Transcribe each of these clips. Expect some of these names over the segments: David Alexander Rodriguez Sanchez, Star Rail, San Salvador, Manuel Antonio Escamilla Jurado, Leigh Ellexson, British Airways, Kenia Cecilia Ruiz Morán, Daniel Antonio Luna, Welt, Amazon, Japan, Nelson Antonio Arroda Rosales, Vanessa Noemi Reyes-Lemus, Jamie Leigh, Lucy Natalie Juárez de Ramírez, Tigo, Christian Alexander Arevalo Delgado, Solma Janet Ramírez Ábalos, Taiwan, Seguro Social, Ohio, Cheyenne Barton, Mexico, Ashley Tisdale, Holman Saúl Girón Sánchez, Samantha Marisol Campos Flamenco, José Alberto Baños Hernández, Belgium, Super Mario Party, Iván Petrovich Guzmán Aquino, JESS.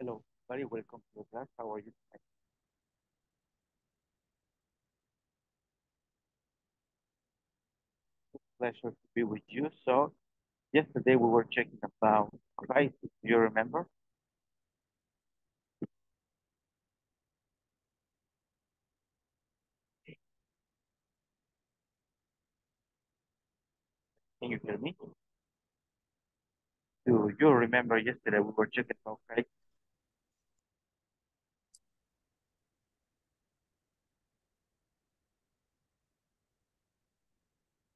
Hello, very welcome to the class. How are you tonight? Pleasure to be with you. So, yesterday we were checking about crisis. Do you remember? Can you hear me? Do you remember yesterday we were checking about crisis?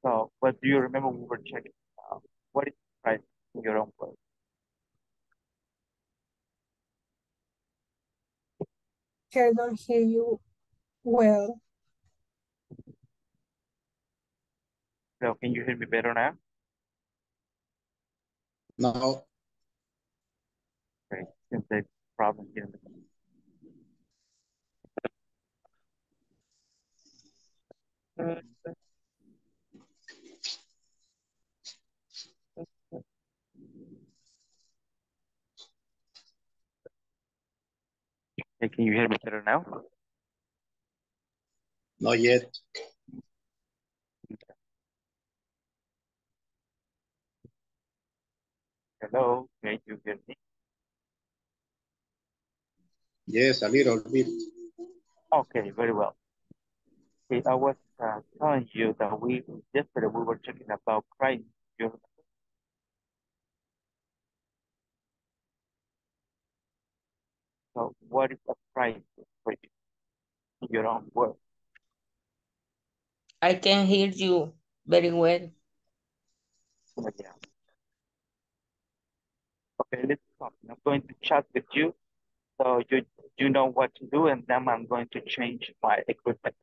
So, but do you remember we were checking about what is crisis in your own world? I don't hear you well. So, can you hear me better now? No. Great. Seems like problem here. Hey, can you hear me better now? Not yet. Hello, can you hear me? Yes, a little bit. Okay, very well. Okay, I was telling you that yesterday we were talking about crisis. So, what is a crisis for you in your own world? I can hear you very well. Yeah. Okay, let's talk. I'm going to chat with you so you know what to do, and then I'm going to change my equipment.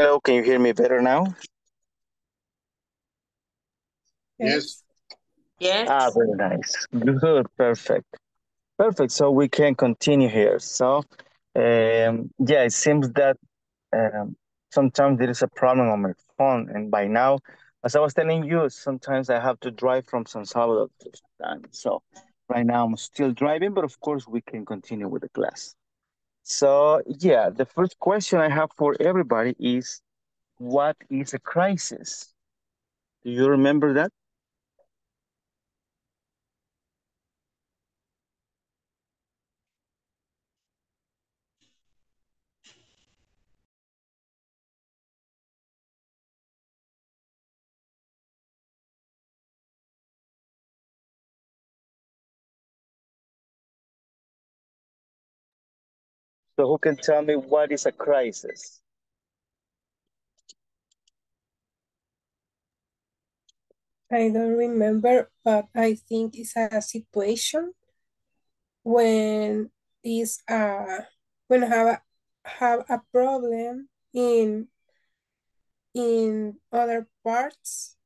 Hello, can you hear me better now? Yes. Yes. Ah, very nice. Good, perfect. Perfect, so we can continue here. So, yeah, it seems that sometimes there is a problem on my phone, and by now, as I was telling you, sometimes I have to drive from San Salvador to Japan. So right now I'm still driving, but of course we can continue with the class. So yeah, the first question I have for everybody is, what is a crisis? Do you remember that? So who can tell me what is a crisis? I don't remember, but I think it's a situation when is when have a problem in other parts.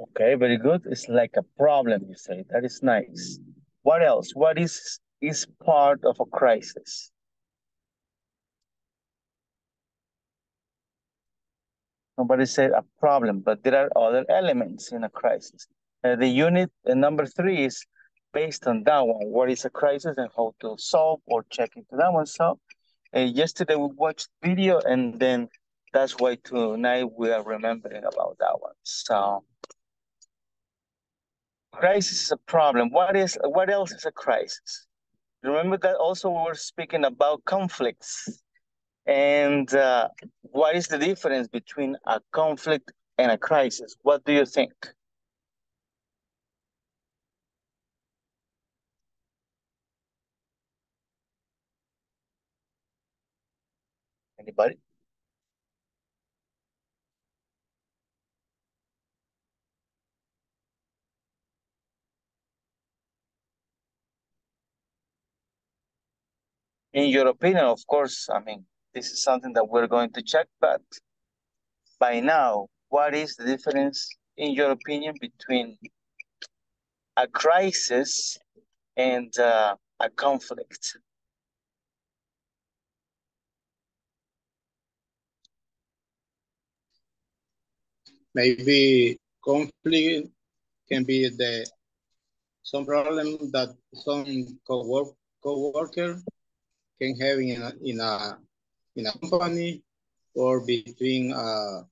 Okay, very good. It's like a problem, you say. That is nice. What else? What is part of a crisis? Nobody said a problem, but there are other elements in a crisis. The unit number 3 is based on that one. What is a crisis and how to solve or check into that one. So yesterday we watched video, and then that's why tonight we are remembering about that one. So crisis is a problem. What else is a crisis? Remember that also we were speaking about conflicts. And what is the difference between a conflict and a crisis? What do you think? Anybody? In your opinion, of course, I mean, this is something that we're going to check, but by now, what is the difference, in your opinion, between a crisis and a conflict? Maybe conflict can be some problem that some co-worker can have in a company or between a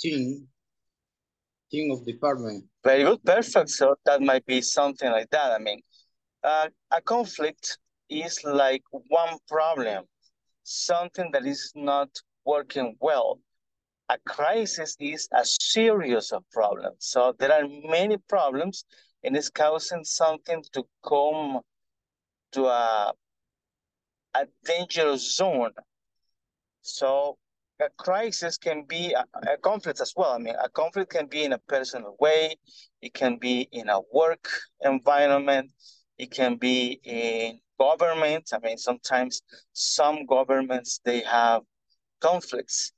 team of department. Very good, perfect. So that might be something like that. I mean, a conflict is like one problem, something that is not working well. A crisis is a series of problems. So there are many problems, and it's causing something to come to a dangerous zone. So a crisis can be a conflict as well. I mean, a conflict can be in a personal way. It can be in a work environment. It can be in government. I mean, sometimes some governments, they have conflicts.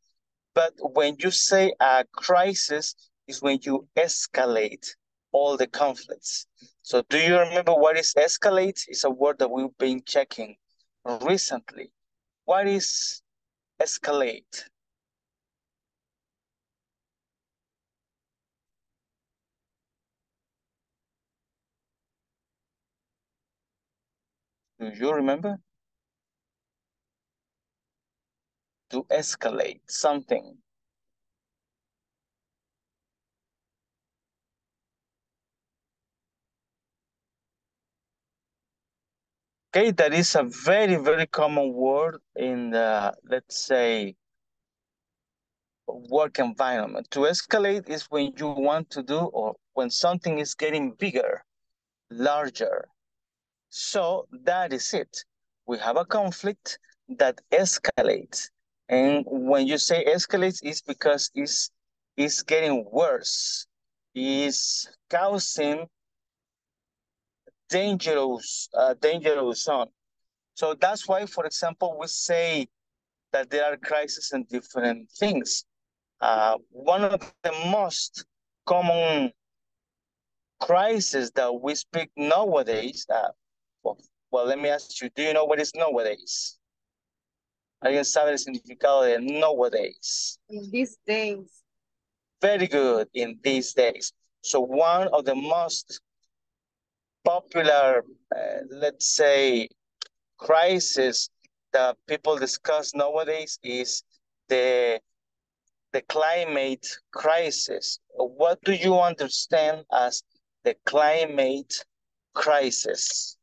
But when you say a crisis is when you escalate all the conflicts. So do you remember what is escalate? It's a word that we've been checking recently. What is escalate? Do you remember? To escalate something. Okay, that is a very, very common word in the, let's say, work environment. To escalate is when you want to do or when something is getting bigger, larger. So that is it. We have a conflict that escalates. And when you say escalates, it's because it's getting worse. It's causing dangerous zone. So that's why, for example, we say that there are crises in different things. One of the most common crises that we speak nowadays, well, let me ask you, do you know what is nowadays? ¿Alguien sabe el significado de nowadays? In these days. Very good, in these days. So one of the most popular, let's say, crisis that people discuss nowadays is the climate crisis. What do you understand as the climate crisis?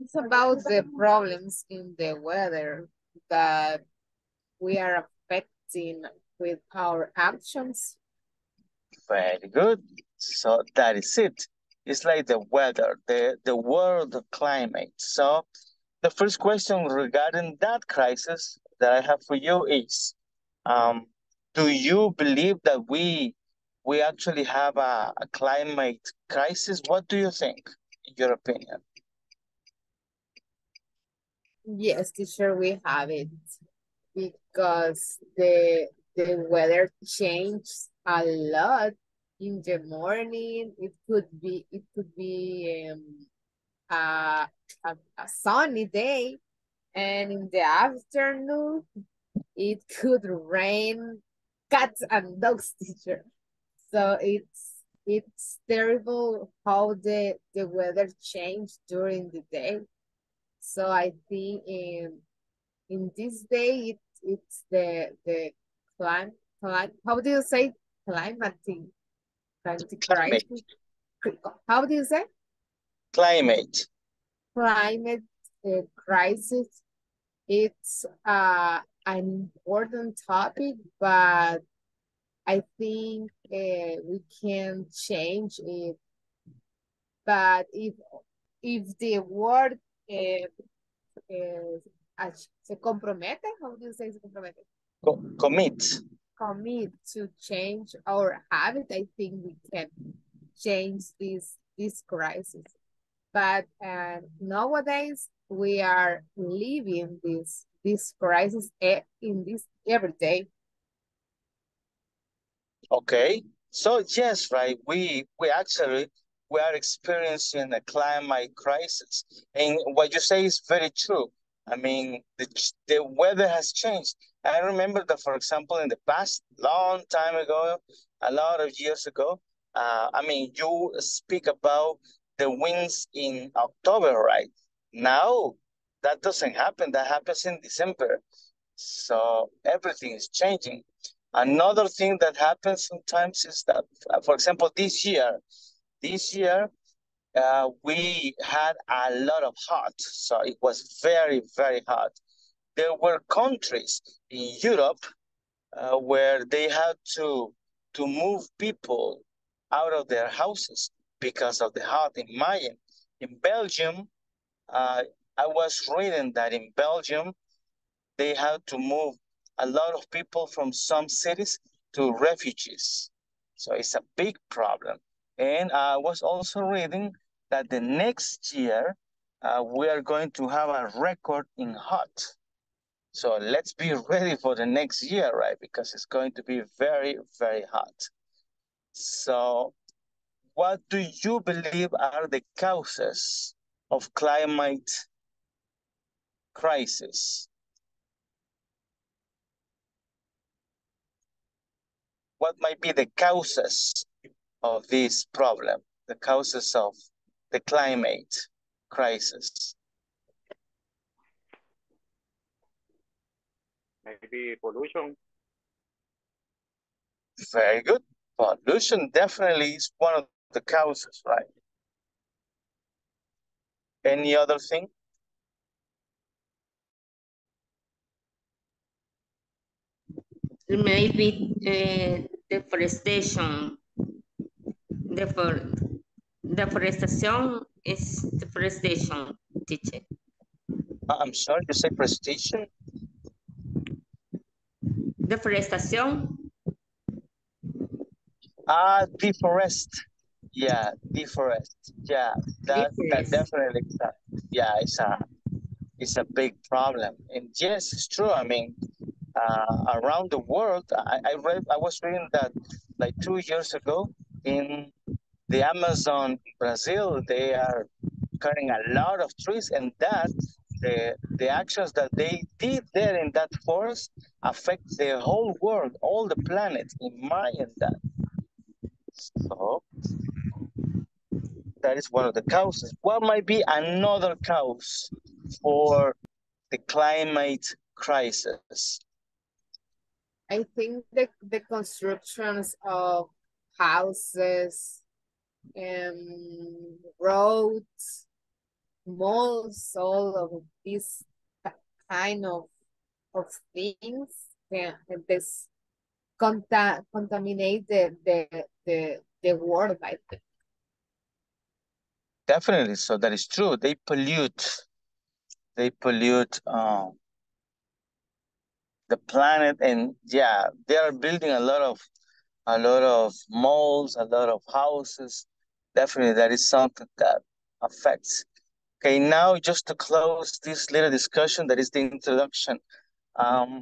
It's about the problems in the weather that we are affecting with our actions. Very good. So that is it. It's like the weather, the world climate. So the first question regarding that crisis that I have for you is, do you believe that we actually have a climate crisis? What do you think, in your opinion? Yes, teacher, we have it because the weather changes a lot. In the morning, it could be a sunny day, and in the afternoon, it could rain cats and dogs, teacher. So it's terrible how the weather changed during the day. So I think in this day it's the climate. How do you say climate thing? Climate. How do you say? Climate. Climate crisis. It's an important topic, but I think we can change it. But if the world se compromete, how do you say se compromete? Commit to change our habit, I think we can change this crisis. But nowadays we are living this crisis in this every day. Okay, so yes, right. We are experiencing a climate crisis, and what you say is very true. I mean, the weather has changed. I remember that, for example, in the past, long time ago, a lot of years ago, I mean, you speak about the winds in October, right? Now, that doesn't happen. That happens in December. So everything is changing. Another thing that happens sometimes is that, for example, this year, we had a lot of hot, so it was very, very hot. There were countries in Europe where they had to move people out of their houses because of the hot. In Belgium, I was reading that in Belgium, they had to move a lot of people from some cities to refugees. So it's a big problem. And I was also reading that the next year, we are going to have a record in hot. So let's be ready for the next year, right? Because it's going to be very, very hot. So what do you believe are the causes of climate crisis? What might be the causes of this problem, the causes of the climate crisis? Maybe pollution. Very good. Pollution definitely is one of the causes, right? Any other thing? Maybe deforestation. Deforestation is deforestation, teacher. I'm sorry, you say prestation? Deforestation. Deforest. Yeah, different. Yeah, that definitely, yeah, it's a big problem. And yes, it's true. I mean, around the world, I was reading that like 2 years ago in the Amazon, Brazil, they are cutting a lot of trees, and that the actions that they did there in that forest affect the whole world, all the planet, in my and that. So that is one of the causes. What might be another cause for the climate crisis? I think the constructions of houses, roads, malls, all of these kind of things, yeah, this contaminate the world, I think. Definitely, so that is true. They pollute the planet, and yeah, they are building a lot of malls, a lot of houses. Definitely, that is something that affects. Okay, now just to close this little discussion, that is the introduction. I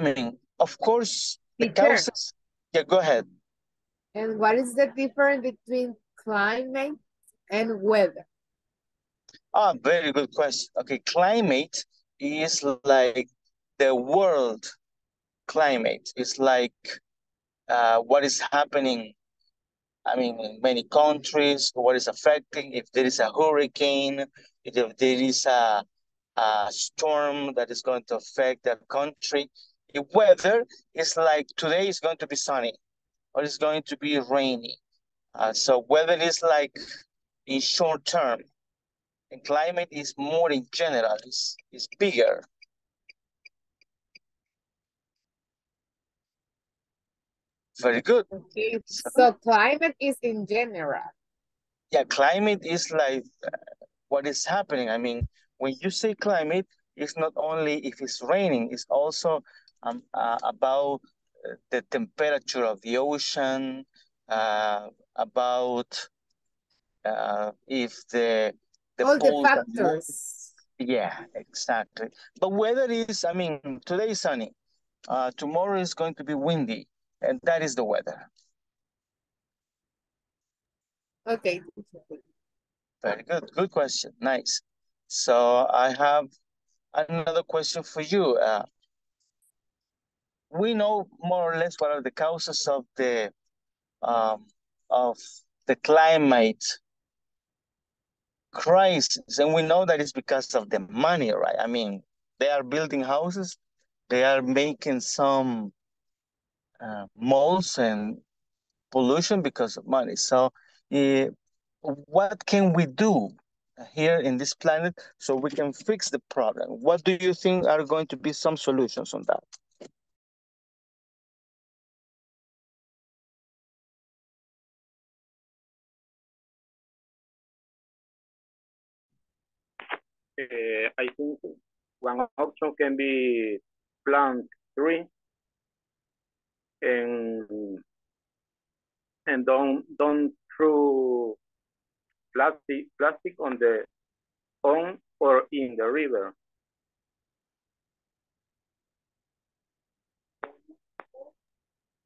mean, of course, the causes. Yeah, go ahead. And what is the difference between climate and weather? Ah, very good question. Okay, climate is like the world climate. It's like what is happening. I mean, in many countries, what is affecting, if there is a hurricane, if there is a storm that is going to affect the country. The weather is like today is going to be sunny or it's going to be rainy. So weather is like in short term, and climate is more in general, it's bigger. Very good. Okay. So climate is in general. Yeah, climate is like what is happening. I mean, when you say climate, it's not only if it's raining, it's also about the temperature of the ocean, about if the all the factors. Yeah, exactly. But weather is, I mean, today is sunny. Tomorrow is going to be windy. And that is the weather. Okay. Very good. Good question. Nice. So I have another question for you. We know more or less what are the causes of the climate crisis, and we know that it's because of the money, right? I mean, they are building houses, they are making some malls and pollution because of money. So what can we do here in this planet so we can fix the problem? What do you think are going to be some solutions on that? I think one option can be plant tree. And don't throw plastic on or in the river.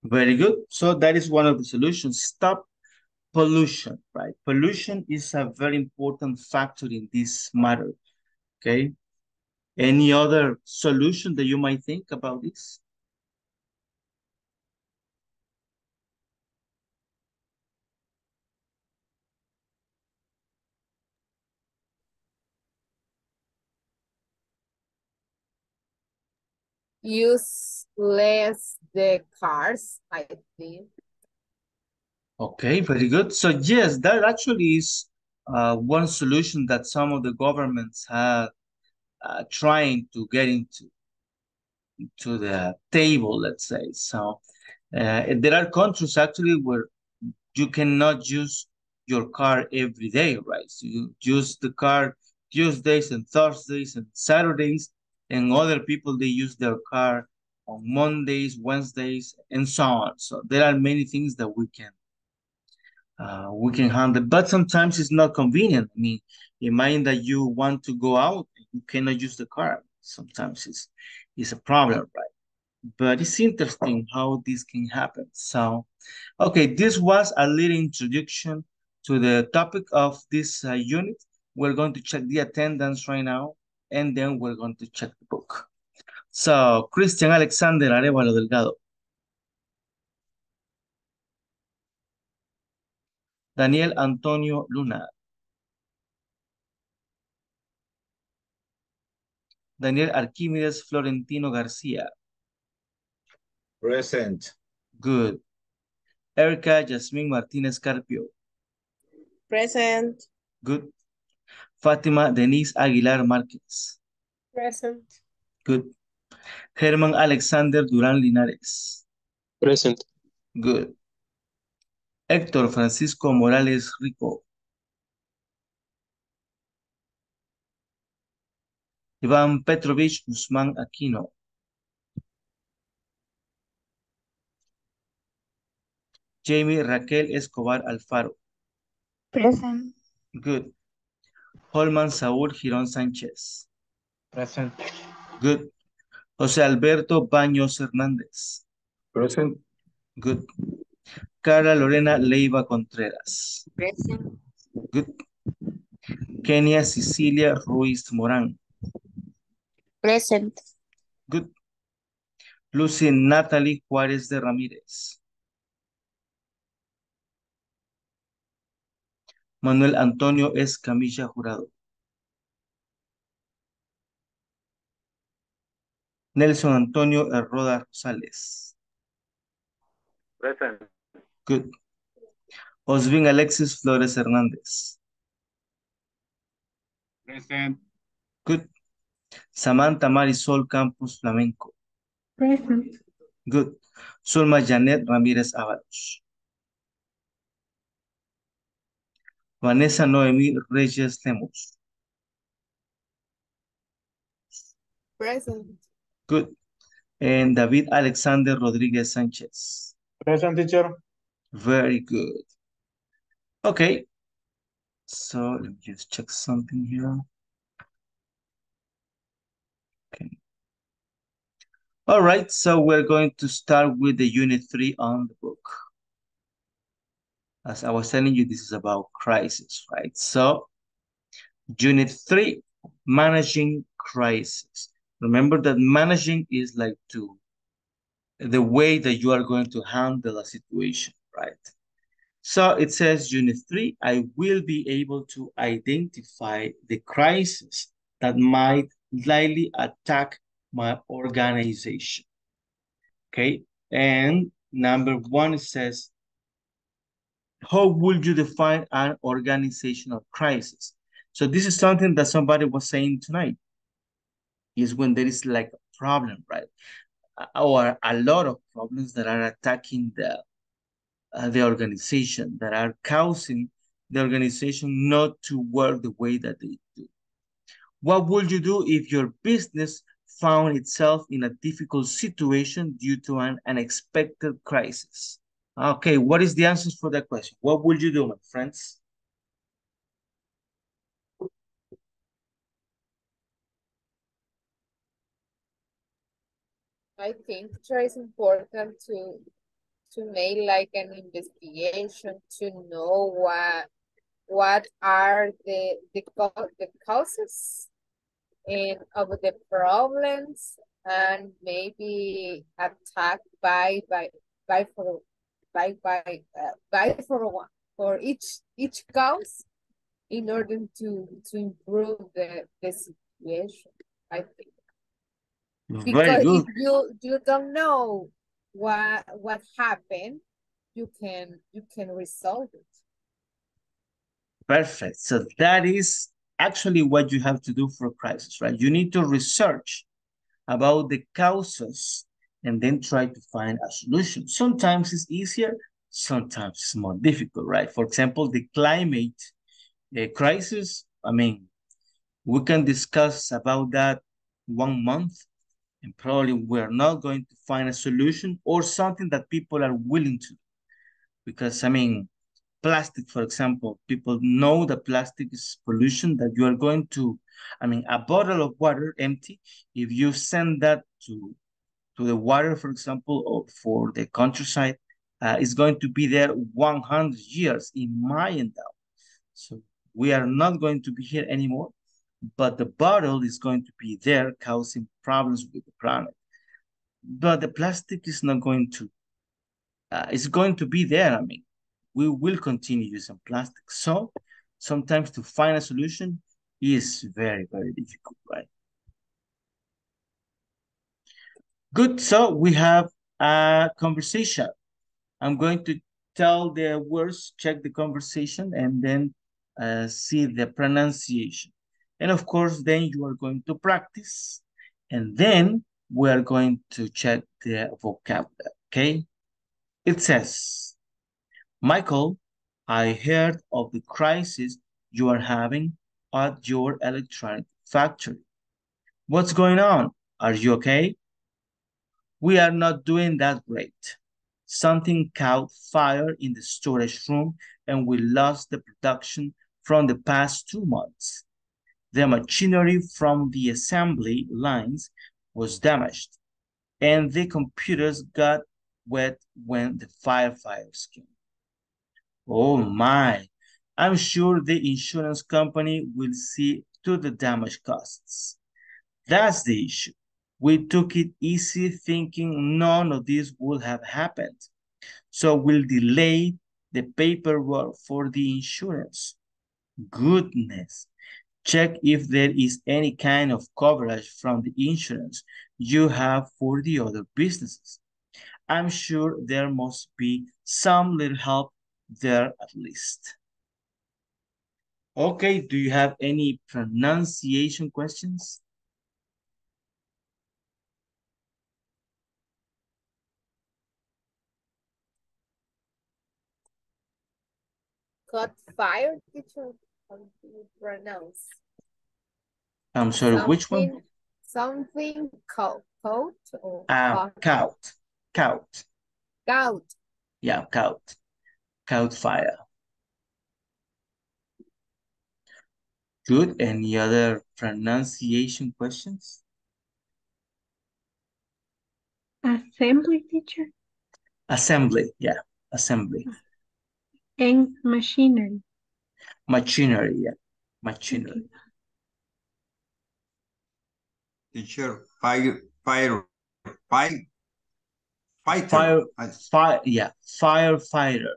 Very good. So that is one of the solutions. Stop pollution, right? Pollution is a very important factor in this matter. Okay. Any other solution that you might think about this? Use less the cars, I think. Okay, very good. So yes, that actually is one solution that some of the governments have trying to get into the table, let's say. So there are countries actually where you cannot use your car every day, right? So you use the car Tuesdays and Thursdays and Saturdays, and other people, they use their car on Mondays, Wednesdays, and so on. So there are many things that we can we can handle, but sometimes it's not convenient. I mean, imagine that you want to go out, you cannot use the car. Sometimes it's a problem, right? But it's interesting how this can happen. So, okay, this was a little introduction to the topic of this unit. We're going to check the attendance right now, and then we're going to check the book. So, Christian Alexander Arevalo Delgado. Daniel Antonio Luna. Daniel Arquimedes Florentino Garcia. Present. Good. Erica Jasmine Martinez Carpio. Present. Good. Fátima Denise Aguilar Márquez. Present. Good. Germán Alexander Durán Linares. Present. Good. Héctor Francisco Morales Rico. Iván Petrovich Guzmán Aquino. Jamie Raquel Escobar Alfaro. Present. Good. Holman Saúl Girón Sánchez. Present. Good. José Alberto Baños Hernández. Present. Good. Carla Lorena Leiva Contreras. Present. Good. Kenia Cecilia Ruiz Morán. Present. Good. Lucy Natalie Juárez de Ramírez. Manuel Antonio Escamilla Jurado. Nelson Antonio Arroda Rosales. Present. Good. Osvín Alexis Flores Hernández. Present. Good. Samantha Marisol Campos Flamenco. Present. Good. Solma Janet Ramírez Ábalos. Vanessa Noemi Reyes-Lemus. Present. Good. And David Alexander Rodriguez Sanchez. Present, teacher. Very good. Okay. So let me just check something here. Okay. All right. So we're going to start with the unit 3 on the book. As I was telling you, this is about crisis, right? So, unit 3, managing crisis. Remember that managing is like the way that you are going to handle a situation, right? So it says, unit 3, I will be able to identify the crisis that might likely attack my organization, okay? And number 1, it says, how would you define an organizational crisis? So this is something that somebody was saying tonight, is when there is like a problem, right? Or a lot of problems that are attacking the organization, that are causing the organization not to work the way that they do. What would you do if your business found itself in a difficult situation due to an unexpected crisis? Okay, what is the answer for that question? What would you do, my friends? I think it's important to make like an investigation to know what are the causes and of the problems, and maybe attack for each cause in order to improve the situation, I think. Because if you don't know what happened, you can resolve it. Perfect. So that is actually what you have to do for crisis, right? You need to research about the causes and then try to find a solution. Sometimes it's easier, sometimes it's more difficult, right? For example, the climate crisis, I mean, we can discuss about that 1 month, and probably we're not going to find a solution or something that people are willing to. Because, I mean, plastic, for example. People know that plastic is pollution, that you are going to, I mean, a bottle of water empty, if you send that to the water, for example, or for the countryside, it's going to be there 100 years in my endeavor. So we are not going to be here anymore, but the bottle is going to be there causing problems with the planet. But the plastic is not going to, it's going to be there. I mean, we will continue using plastic. So sometimes to find a solution is very, very difficult, right? Good, so we have a conversation. I'm going to tell the words, check the conversation, and then see the pronunciation. And of course, then you are going to practice, and then we are going to check the vocabulary, okay? It says, Michael, I heard of the crisis you are having at your electronic factory. What's going on? Are you okay? We are not doing that great. Something caught fire in the storage room and we lost the production from the past 2 months. The machinery from the assembly lines was damaged, and the computers got wet when the firefighters came. Oh my, I'm sure the insurance company will see to the damage costs. That's the issue. We took it easy thinking none of this would have happened. So we'll delay the paperwork for the insurance. Goodness. Check if there is any kind of coverage from the insurance you have for the other businesses. I'm sure there must be some little help there at least. Okay, do you have any pronunciation questions? Caught fire, teacher? How do you pronounce? I'm sorry, something, which one? Something caught, or caught. Caught. Caught. Yeah, caught. Caught fire. Good. Any other pronunciation questions? Assembly, teacher. Assembly, yeah, assembly. And machinery. Machinery, yeah. Machinery. Teacher, firefighters. Firefighter. Yeah, firefighter.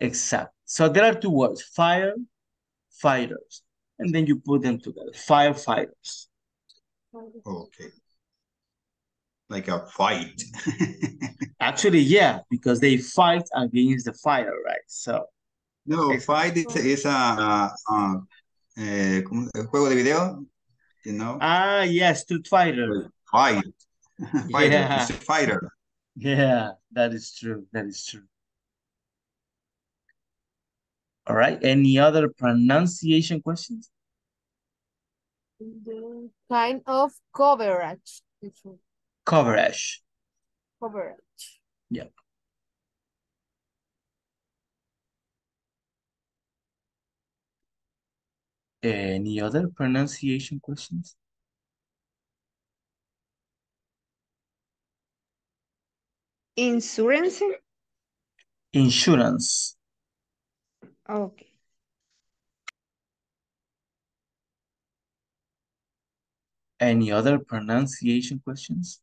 Exactly. So there are two words, firefighters, and then you put them together. Firefighters. Okay. Like a fight. Actually, yeah, because they fight against the fire, right? So no, fight is a juego de video, you know? Ah, yes, Street Fighter. Fight. Fighter. Yeah. It's a fighter. Yeah, that is true. That is true. All right. Any other pronunciation questions? The kind of coverage. Coverage. Coverage. Yeah. Any other pronunciation questions? Insurance. Insurance. Okay. Any other pronunciation questions?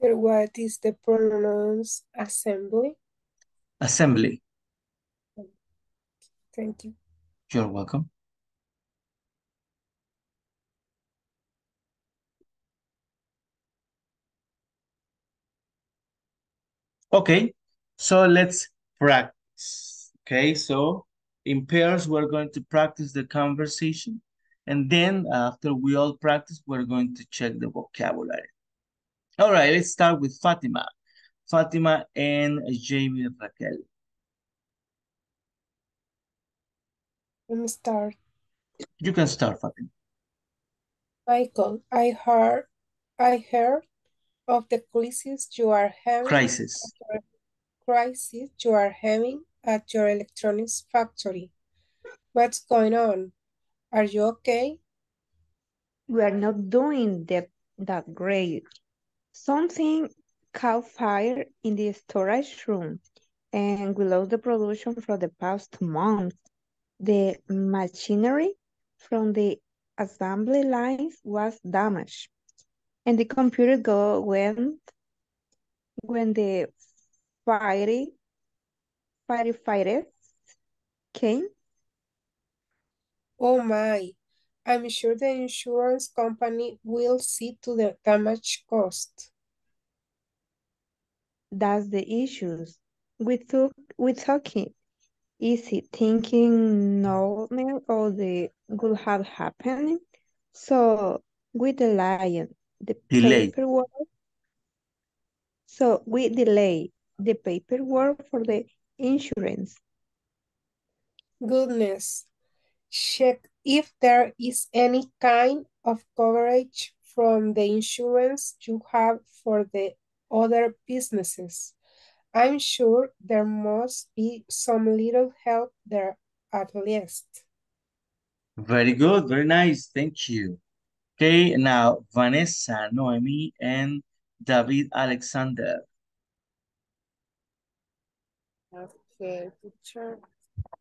What is the pronouns assembly? Assembly. Thank you. You're welcome. Okay, so let's practice. Okay, so in pairs, we're going to practice the conversation. And then after we all practice, we're going to check the vocabulary. All right, let's start with Fátima. Fátima and Jamie Raquel. Let me start. You can start, Fátima. Michael, I heard of the crisis you are having. Crisis you are having at your electronics factory. What's going on? Are you okay? We are not doing that great. Something caught fire in the storage room, and we lost the production for the past month. The machinery from the assembly lines was damaged, and the computer went when the firefighters came. Oh my, I'm sure the insurance company will see to the damage cost. That's the issue. We took it easy, thinking no man all the good have happened. So with the lion, the paperwork. So we delay the paperwork for the insurance. Goodness. Check if there is any kind of coverage from the insurance you have for the other businesses. I'm sure there must be some little help there at least. Very good, very nice, thank you. Okay, now Vanessa, Noemi, and David Alexander. Okay, teacher.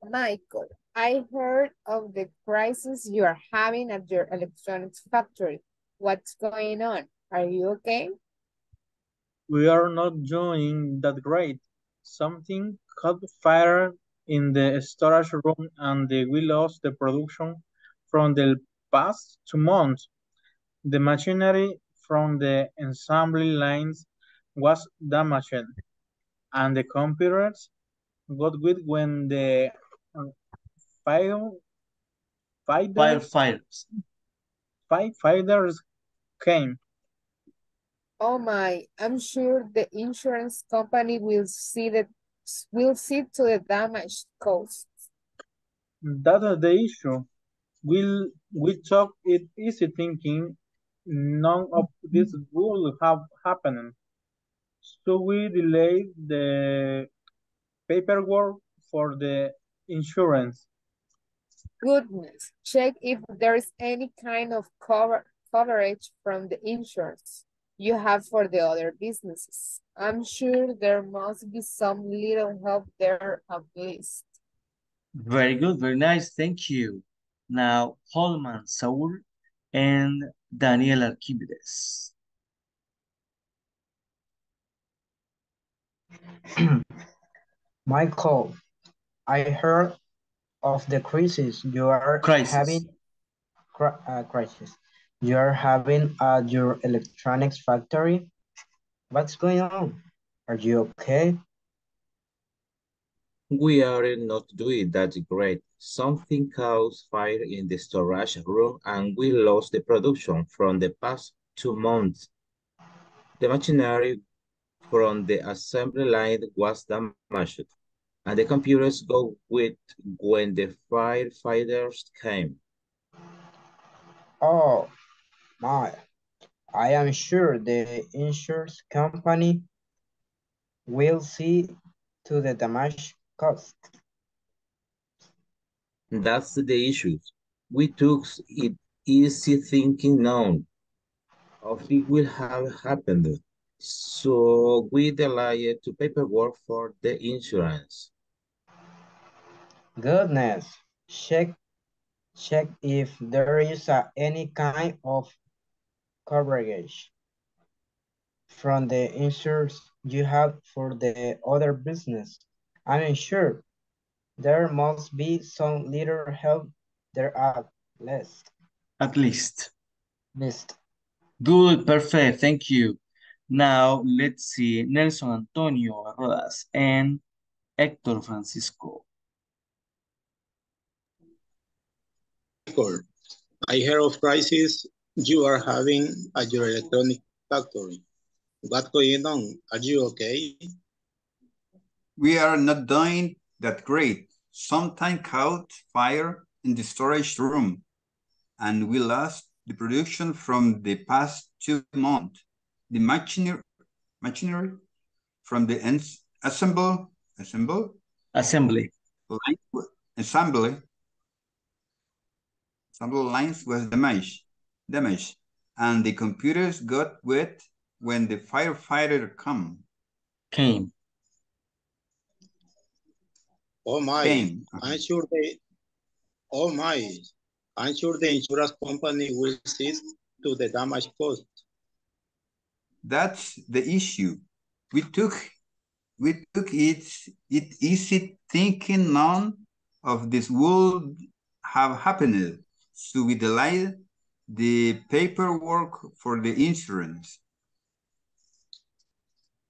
Michael, I heard of the crisis you are having at your electronics factory. What's going on? Are you okay? We are not doing that great. Something caught fire in the storage room and we lost the production from the past 2 months. The machinery from the assembly lines was damaged, and the computers got wet when the firefighters came. Oh my, I'm sure the insurance company will see to the damage costs. That's the issue. We took it easy, thinking none of this will have happened. So we delayed the paperwork for the insurance. Goodness, check if there is any kind of coverage from the insurance you have for the other businesses. I'm sure there must be some little help there at least. Very good, very nice, thank you. Now, Holman Saúl and Daniel Arquimedes. Michael, I heard of the crisis you are having. Crisis you are having at your electronics factory. What's going on? Are you okay? We are not doing that great. Something caught fire in the storage room, and we lost the production from the past 2 months. The machinery from the assembly line was damaged, and the computers go with when the firefighters came. Oh my, I am sure the insurance company will see to the damage cost. That's the issue. We took it easy, thinking none of it will have happened. So we delayed the paperwork for the insurance. Goodness, check if there is any kind of coverage from the insurance you have for the other business. I'm sure there must be some little help there at least. Good, perfect, thank you. Now, let's see, Nelson Antonio Arroda and Héctor Francisco. I heard of crisis you are having at your electronic factory. What's going on? Are you okay? We are not doing that great. Something caught fire in the storage room, and we lost the production from the past 2 months, the machinery from the assembly lines was damaged, and the computers got wet when the firefighter came. Oh my! I'm sure the insurance company will see to the damage caused. That's the issue. We took it easy, thinking none of this would have happened, so we delayed the paperwork for the insurance.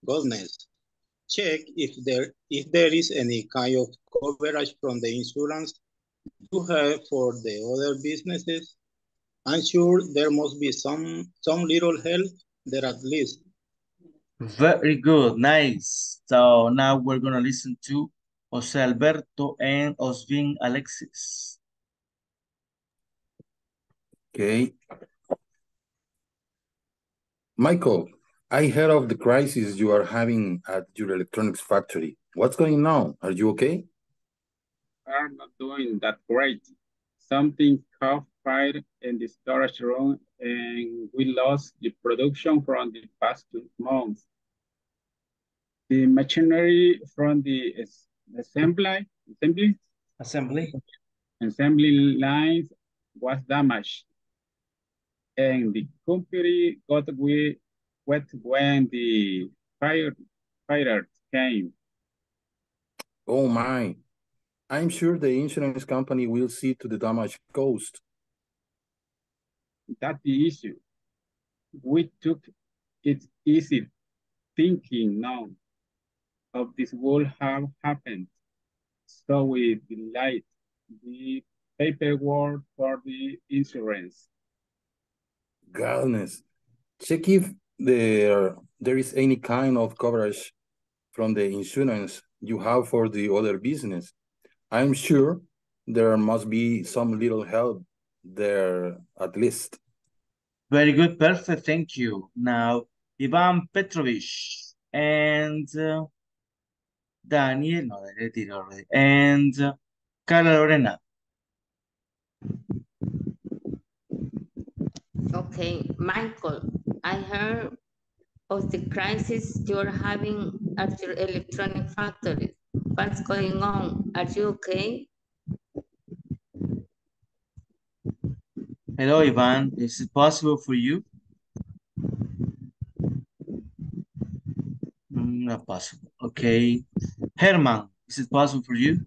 Goodness, check if there is any kind of coverage from the insurance you have for the other businesses. I'm sure there must be some little help there at least. Very good, nice. So now we're gonna listen to José Alberto and Osvín Alexis. Okay. Michael, I heard of the crisis you are having at your electronics factory. What's going on? Are you okay? I'm not doing that great. Something caught fire in the storage room and we lost the production from the past 2 months. The machinery from the assembly lines was damaged, and the computer got wet when the fire came. Oh my! I'm sure the insurance company will see to the damage caused. That's the issue. We took it easy, thinking none of this would have happened, so we delayed the paperwork for the insurance. Goodness, check if there is any kind of coverage from the insurance you have for the other business. I'm sure there must be some little help there at least. Very good, perfect, thank you. Now, Ivan Petrovich and Daniel, no, I did already, and Carla Lorena. Okay, Michael, I heard of the crisis you're having at your electronic factory. What's going on? Are you okay? Hello, Ivan. Is it possible for you? Not possible. Okay. Herman, is it possible for you?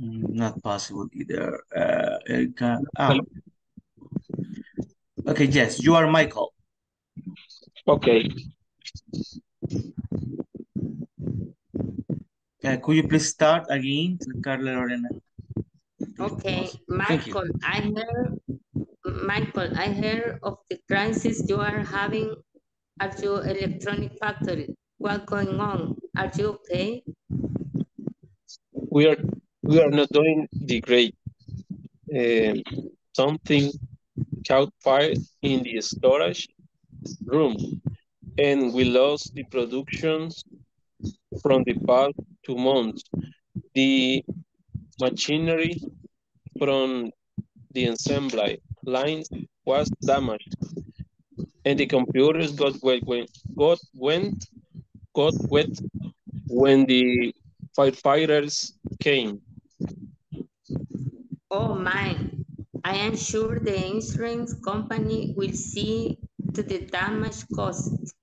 Not possible either. Erica. Oh. Okay, yes, you are Michael. Okay. Could you please start again, Carla Lorena? Okay, Michael, I heard of the crisis you are having at your electronic factory. What's going on? Are you okay? We are not doing the great. Something caught fire in the storage room, and we lost the productions from the past 2 months. The machinery from the assembly lines was damaged, and the computers got wet when the firefighters came. Oh my! I am sure the insurance company will see to the damage caused.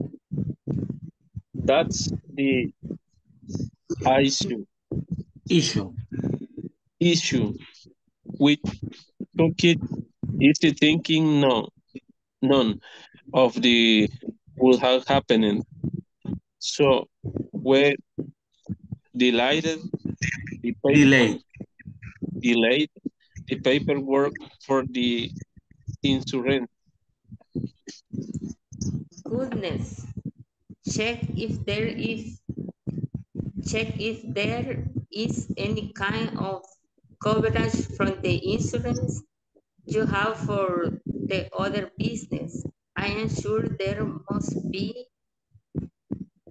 That's the issue. We took it easy, thinking none of the will have happening, so we delayed the paperwork for the insurance. Goodness, check if there is any kind of coverage from the insurance you have for the other business. I am sure there must be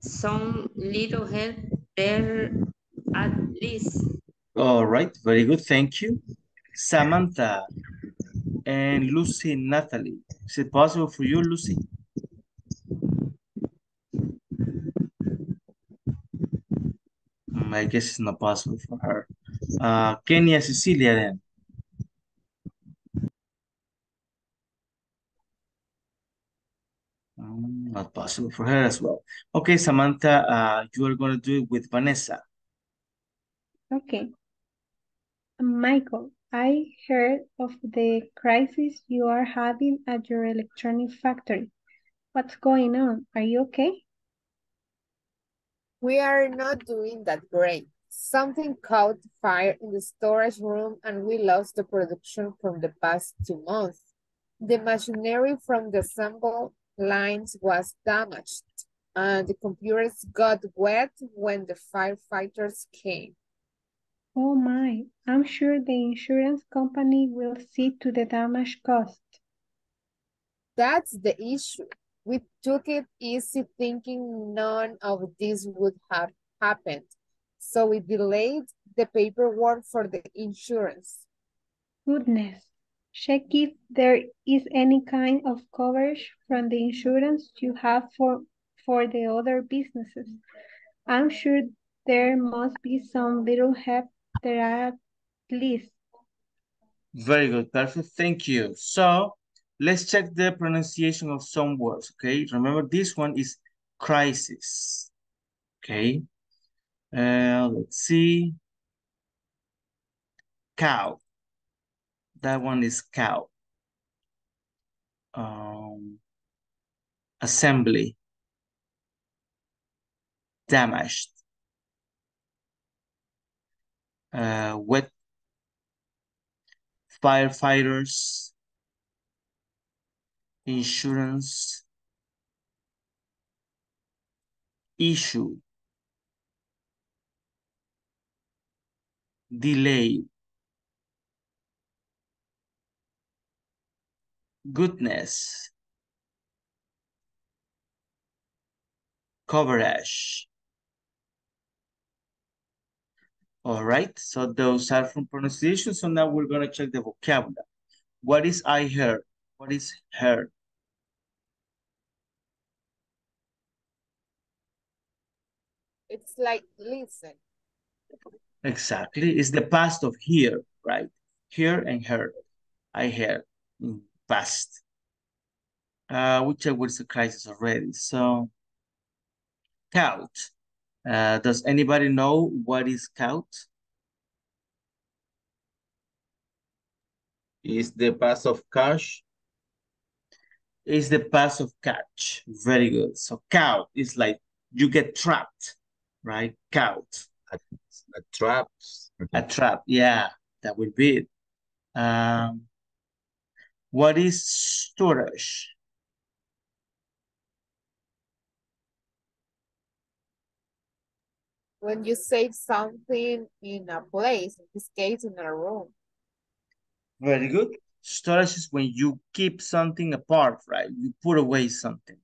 some little help there at least. All right, very good, thank you. Samantha and Lucy Natalie, is it possible for you, Lucy? I guess it's not possible for her. Kenia Cecilia then. Not possible for her as well. Okay, Samantha, you are going to do it with Vanessa. Okay. Michael, I heard of the crisis you are having at your electronic factory. What's going on? Are you okay? We are not doing that great. Something caught fire in the storage room and we lost the production from the past 2 months. The machinery from the assemble lines was damaged and the computers got wet when the firefighters came. Oh my, I'm sure the insurance company will see to the damage cost. That's the issue. We took it easy thinking none of this would have happened. So we delayed the paperwork for the insurance. Goodness. Check if there is any kind of coverage from the insurance you have for the other businesses. I'm sure there must be some little help there at least. Very good, perfect, thank you. So let's check the pronunciation of some words, okay? Remember this one is crisis, okay? Let's see, cow. That one is cow. Assembly. Damaged. Wet. Firefighters. Insurance. Issue. Delay. Goodness. Coverage. All right, so those are from pronunciation. So now we're going to check the vocabulary. What is I heard? What is heard? It's like listen. Exactly. It's the past of hear, right? Hear and heard. I heard. Past. We check what is the crisis already. So, count. Does anybody know what is count? Is the past of cash? Is the past of catch. Very good. So, count is like you get trapped, right? Count. A trap. A trap. Yeah, that would be it. What is storage? When you save something in a place, in this case, in a room. Very good. Storage is when you keep something apart, right? You put away something.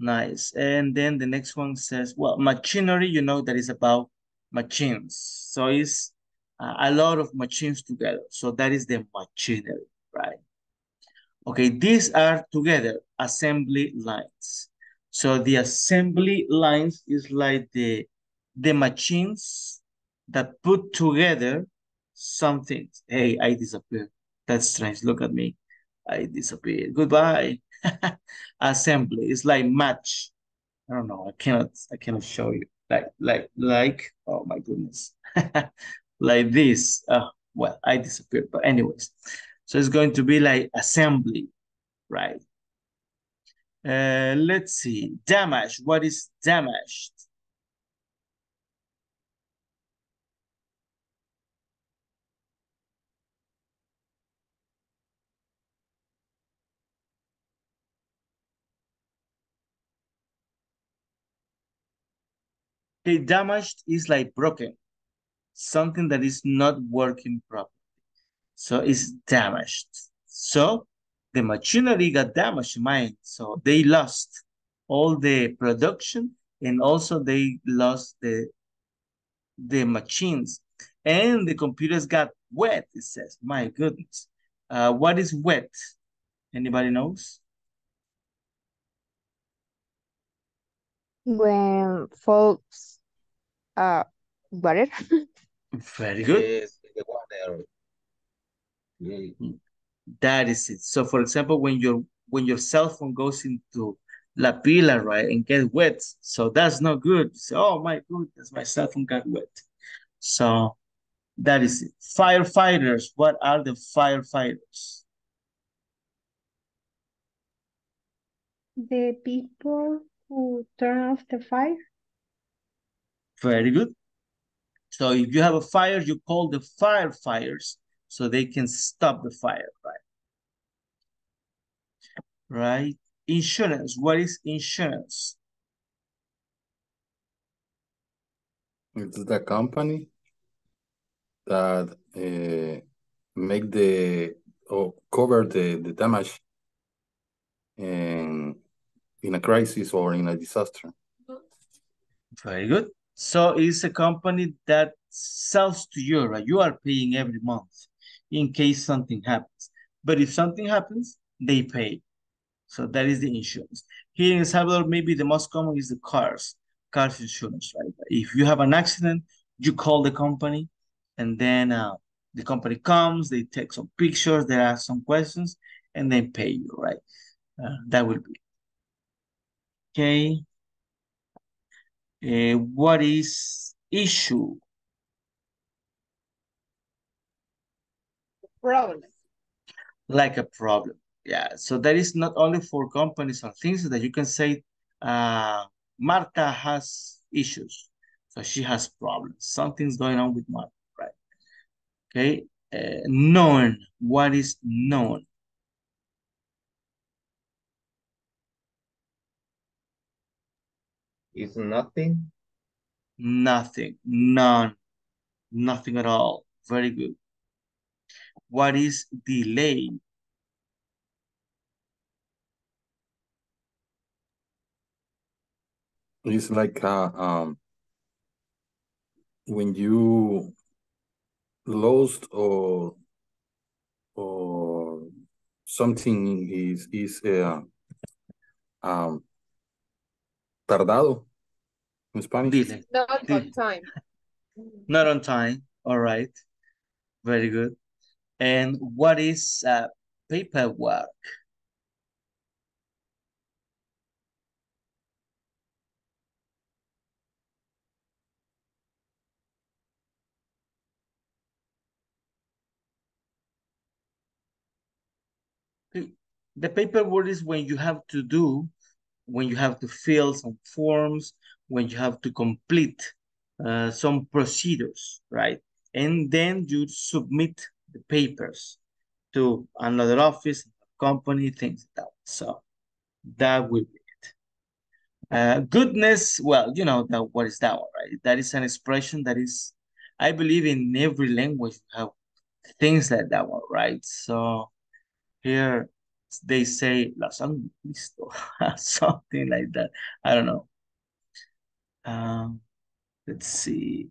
Nice. And then the next one says, well, machinery, you know, that is about machines. So it's a lot of machines together. So that is the machinery, right? Okay, these are together, assembly lines. So the assembly lines is like the machines that put together some things. Hey, I disappeared. That's strange, look at me. I disappeared, goodbye. Assembly, it's like match. I don't know, I cannot show you. Like, oh my goodness. Like this, oh, well, I disappeared, but anyways. So it's going to be like assembly, right? Let's see, damage, what is damaged? Okay, damaged is like broken. something that is not working properly. So it's damaged. So the machinery got damaged, mine. So they lost all the production, and also they lost the machines. And the computers got wet, it says. My goodness. What is wet? Anybody knows? When folks butter. Very good. Yes, the water. Yeah. That is it. So for example, when your cell phone goes into la pila, right, and gets wet, so that's not good. So, oh my goodness, my cell phone got wet. So that is it. Firefighters. What are the firefighters? The people who turn off the fire. Very good. So if you have a fire, you call the firefighters so they can stop the fire, right? Right. Insurance. What is insurance? It's the company that make the or cover the damage in a crisis or in a disaster. Very good. So it's a company that sells to you, right? You are paying every month in case something happens. But if something happens, they pay. So that is the insurance. Here in El Salvador, maybe the most common is the cars. Cars insurance, right? If you have an accident, you call the company, and then the company comes, they take some pictures, they ask some questions, and they pay you, right? That will be okay. What is issue? Problem. Like a problem, yeah. So that is not only for companies or things that you can say, Martha has issues, so she has problems. Something's going on with Martha, right? Okay. Known. What is known? Is nothing? Nothing. None. Nothing at all. Very good. What is delay? It's like when you lost or something is tardado in Spanish. Not on time. Not on time. All right. Very good. And what is paperwork? The paperwork is when you have to fill some forms, when you have to complete some procedures, right? And then you submit the papers to another office, company, things like that. So that will be it. Goodness, well, you know, that what is that one, right? That is an expression that is, I believe in every language you have things like that one, right? So here they say la sangre Cristo, something like that. I don't know. Let's see.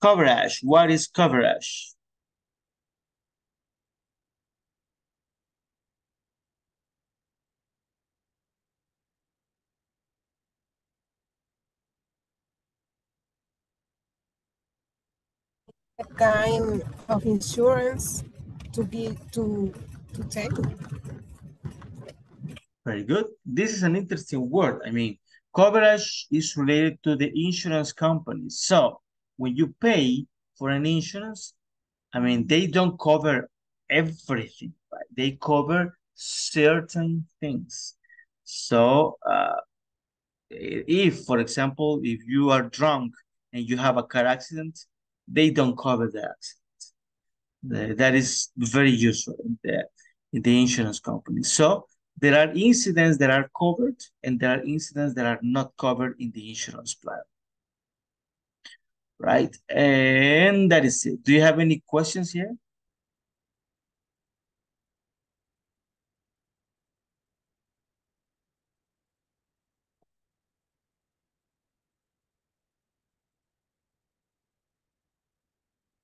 Coverage. What is coverage? A kind of insurance to take. Very good. This is an interesting word. I mean, coverage is related to the insurance company. So when you pay for an insurance, I mean, they don't cover everything, right? They cover certain things. So if, for example, if you are drunk and you have a car accident, they don't cover the accident. That is very useful in the insurance company. So there are incidents that are covered and there are incidents that are not covered in the insurance plan. right? And that is it. Do you have any questions here?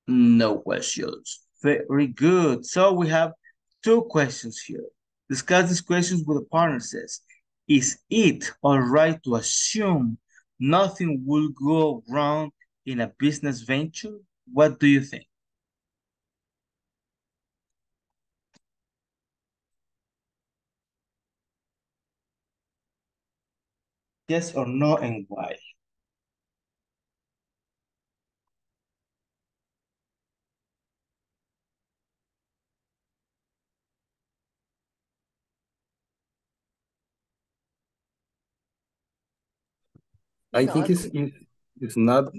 No questions. Very good. So we have two questions here. Discuss these questions with the partner says, is it all right to assume nothing will go wrong in a business venture? What do you think? Yes or no, and why? I think it's not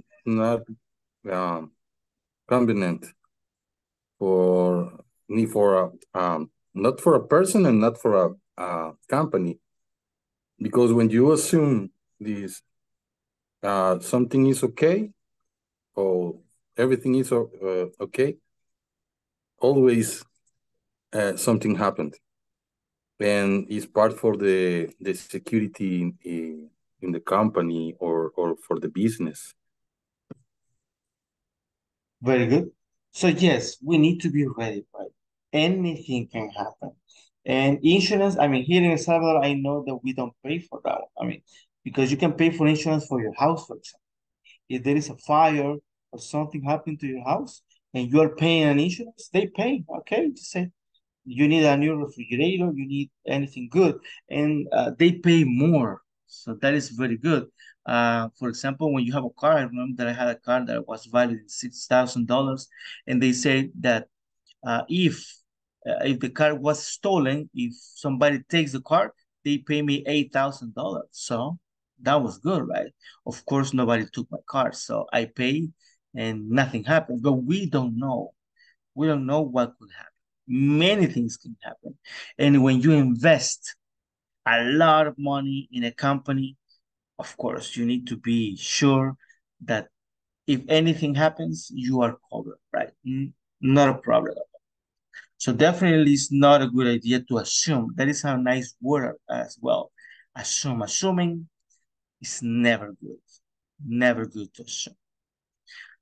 convenient for me for a, not for a person and not for a company, because when you assume this something is okay or everything is okay, always something happened, and it's part for the security in the company or for the business. Very good. So yes, we need to be ready, right? Anything can happen. And insurance, I mean, here in El Salvador, I know that we don't pay for that one. I mean, because you can pay for insurance for your house, for example. If there is a fire or something happened to your house and you are paying an insurance, they pay, okay? Just say, you need a new refrigerator, you need anything good. And they pay more. So that is very good. For example, when you have a car, I remember that I had a car that was valued at $6,000, and they said that if the car was stolen, if somebody takes the car, they pay me $8,000. So that was good, right? Of course, nobody took my car, so I paid and nothing happened. But we don't know. We don't know what could happen. Many things can happen. And when you invest a lot of money in a company, of course, you need to be sure that if anything happens, you are covered, right? Not a problem. So definitely it's not a good idea to assume. That is a nice word as well. Assume. Assuming is never good. Never good to assume.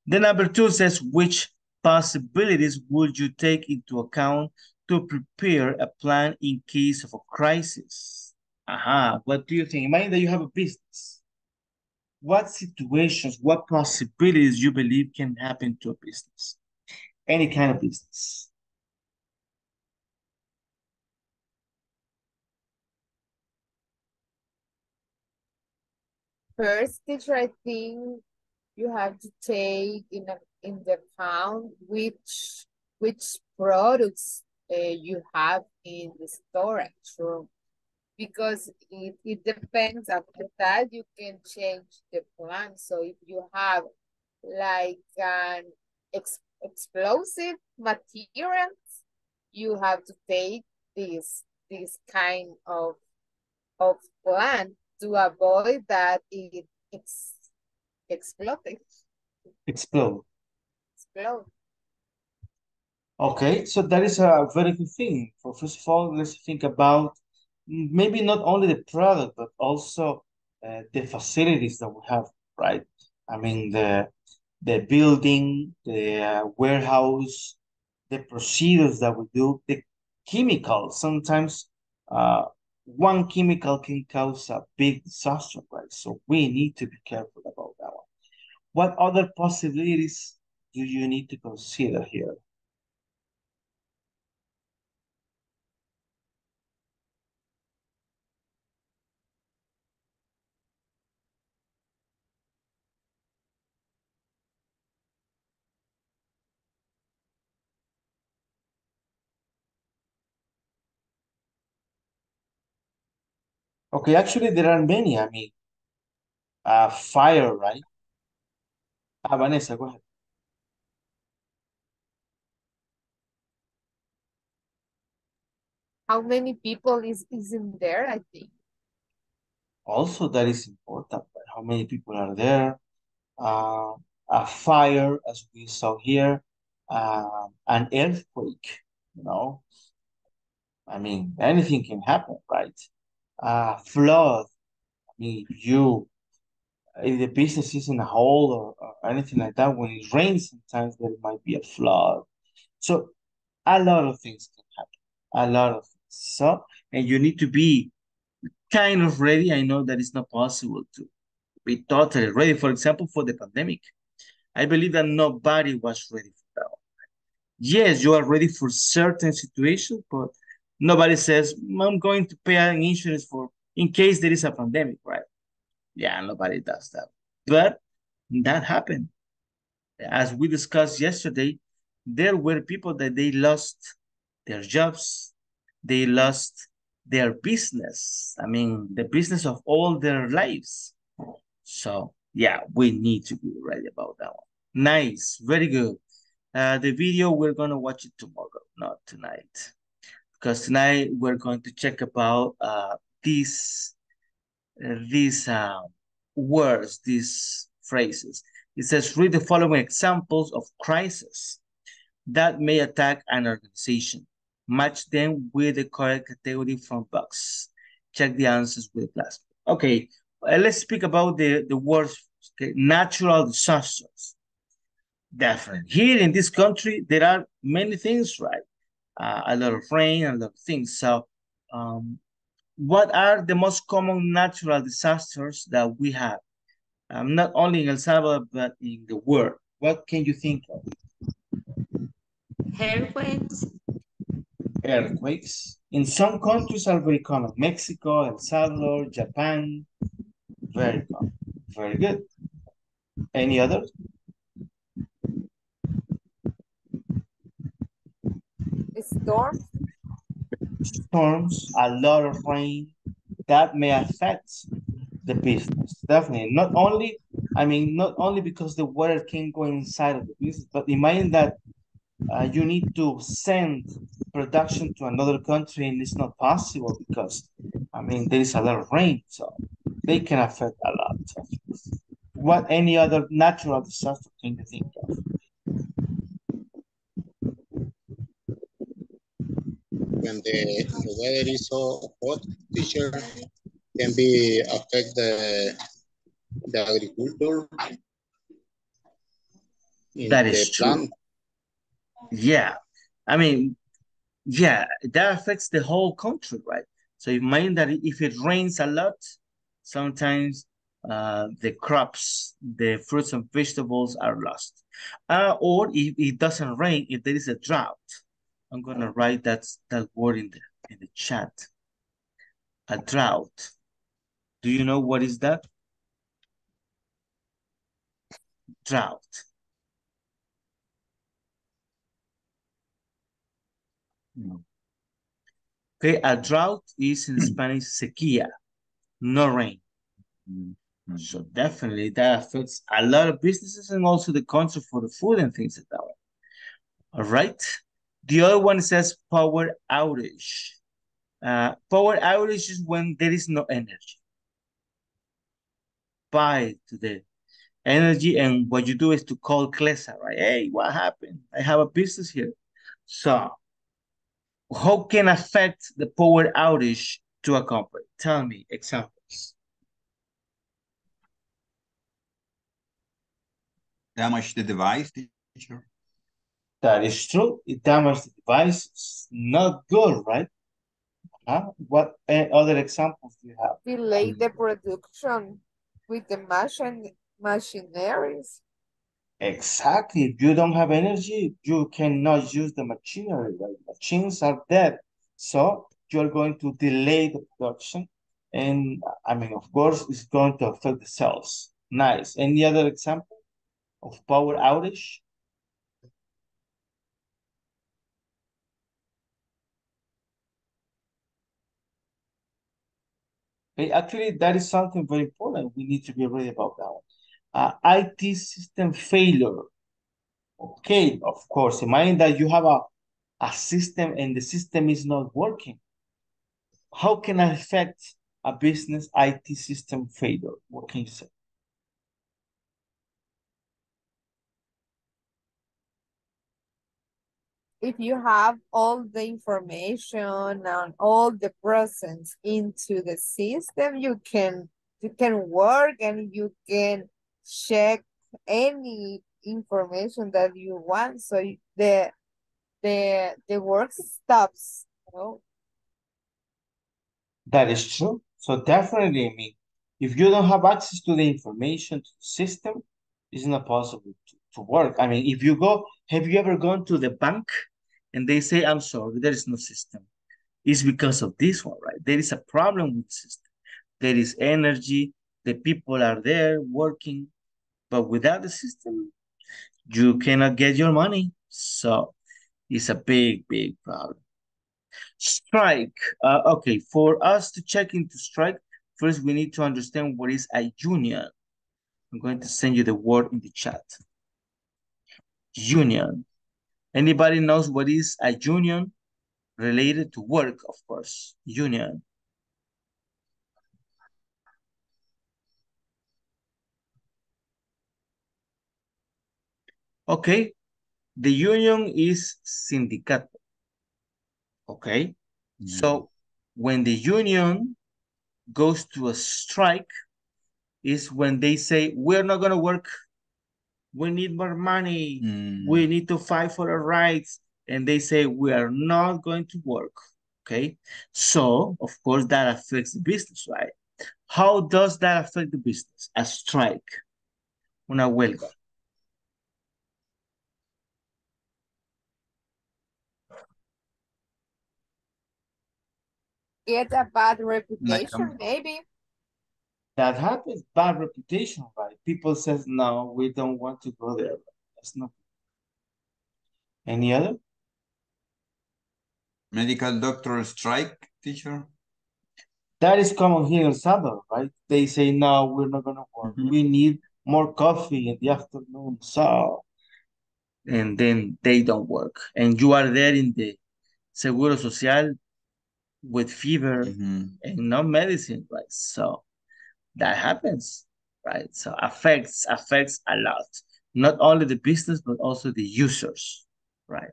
Then number two says, which possibilities would you take into account to prepare a plan in case of a crisis? What do you think? Imagine that you have a business. What situations, what possibilities you believe can happen to a business? Any kind of business. First, teacher, I think you have to take in the account which products you have in the storage room. Because it depends. After that, you can change the plan. So if you have like an explosive materials, you have to take this kind of plan to avoid that it's exploding. Explode. Okay, so that is a very good thing. So first of all, let's think about maybe not only the product, but also the facilities that we have, right? I mean, the building, the warehouse, the procedures that we do, the chemicals. Sometimes one chemical can cause a big disaster, right? So we need to be careful about that one. What other possibilities do you need to consider here? Okay, actually, there are many. I mean, fire, right? Vanessa, go ahead. How many people is in there, I think? Also, that is important. How many people are there? fire, as we saw here, an earthquake, you know. I mean, anything can happen, right? Flood. I mean, if the business is in a hole or anything like that, when it rains, sometimes there might be a flood. So a lot of things can happen, a lot of things. So, and you need to be kind of ready. I know that it's not possible to be totally ready. For example, for the pandemic, I believe that nobody was ready for that. Yes, you are ready for certain situations, but nobody says, I'm going to pay an insurance for in case there is a pandemic, right? Yeah, nobody does that. But that happened. As we discussed yesterday, there were people that they lost their jobs, they lost their business. I mean, the business of all their lives. So, yeah, we need to be ready about that one. Nice, very good. The video, we're going to watch it tomorrow, not tonight. Because tonight we're going to check about these words, these phrases. It says, read the following examples of crises that may attack an organization. Match them with the correct category from box. Check the answers with class. Okay, let's speak about the words, okay? Natural disasters. Definitely. Here in this country, there are many things, right? A lot of rain, a lot of things. So what are the most common natural disasters that we have? Not only in El Salvador, but in the world. What can you think of? Earthquakes. Earthquakes. In some countries are very common. Mexico, El Salvador, Japan. Very common. Very good. Any others? Storms. Storms, a lot of rain, that may affect the business. Definitely. Not only, I mean, not only because the water can go inside of the business, but imagine that you need to send production to another country and it's not possible because, I mean, there is a lot of rain, so they can affect a lot of things. What any other natural disaster can you think of? When the weather is so hot, teacher, can be affect the agriculture. That is true. Plant. Yeah, I mean, yeah, that affects the whole country, right? So you mind that if it rains a lot, sometimes the crops, the fruits and vegetables are lost. Or if it doesn't rain, if there is a drought. I'm gonna write that word in the chat. A drought. Do you know what is that? Drought. No. Okay, a drought is in Spanish sequía, no rain. Mm-hmm. So definitely that affects a lot of businesses and also the country for the food and things like that. All right. The other one says power outage. Power outage is when there is no energy. Buy today energy, and what you do is to call CLESA, right? Hey, what happened? I have a business here. So, how can affect the power outage to a company? Tell me examples. Damage the device, teacher. That is true. It damages the device. It's not good, right? What other examples do you have? Delay the production with the machineries. Exactly. If you don't have energy, you cannot use the machinery, right? Machines are dead. So you're going to delay the production. And I mean, of course, it's going to affect the sales. Nice. Any other example of power outage? Actually, that is something very important. We need to be ready about that one. IT system failure. Okay, of course. Imagine that you have a system and the system is not working. How can I affect a business IT system failure? What can you say? if you have all the information and all the presence into the system, you can work and you can check any information that you want. So the work stops, you know? That is true. So definitely, I mean, if you don't have access to the information, to the system, it's not possible to work. I mean, if you go, have you ever gone to the bank and they say, I'm sorry, there is no system? It's because of this one, right? There is a problem with the system. There is energy, the people are there working, but without the system, you cannot get your money. So it's a big, big problem. Strike. Okay, for us to check into strike, first we need to understand what is a union. I'm going to send you the word in the chat. Union. Anybody knows what is a union? Related to work, of course. Union. Okay. The union is sindicato. Okay. Mm-hmm. So when the union goes to a strike, is when they say, we're not going to work. We need more money. Mm. We need to fight for our rights. And they say, we are not going to work. Okay. So, of course, that affects the business, right? How does that affect the business? A strike. Una huelga. Get a bad reputation, like, maybe. That happens, bad reputation, right? People says, no, we don't want to go there. That's not. Any other? Medical doctor strike, teacher? That is common here in El Salvador, right? They say, no, we're not going to work. Mm-hmm. We need more coffee in the afternoon. So, and then they don't work. And you are there in the Seguro Social with fever and no medicine, right? So, that happens, right? So affects a lot, not only the business, but also the users, right?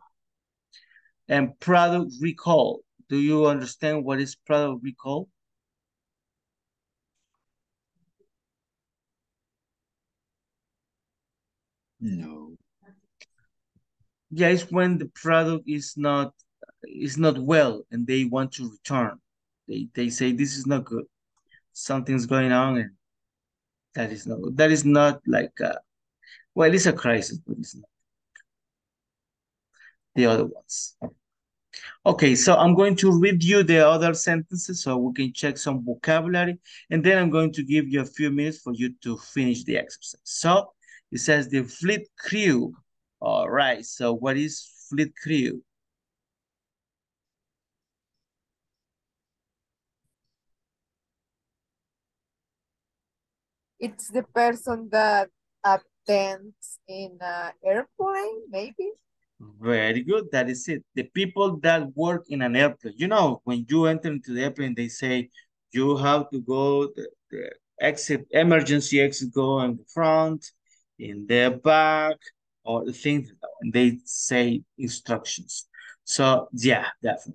And product recall. Do you understand what is product recall? No. Yeah, it's when the product is not well and they want to return. They say, this is not good. Something's going on, and that is not like a, well, it's a crisis, but it's not the other ones. Okay, so I'm going to read you the other sentences so we can check some vocabulary, and then I'm going to give you a few minutes for you to finish the exercise. So it says the fleet crew. All right, so what is fleet crew? It's the person that attends in an airplane, maybe? Very good. That is it. The people that work in an airplane. You know, when you enter into the airplane, they say, you have to go the exit, emergency exit, go in the front, in the back, or the things. And they say instructions. So, yeah, definitely.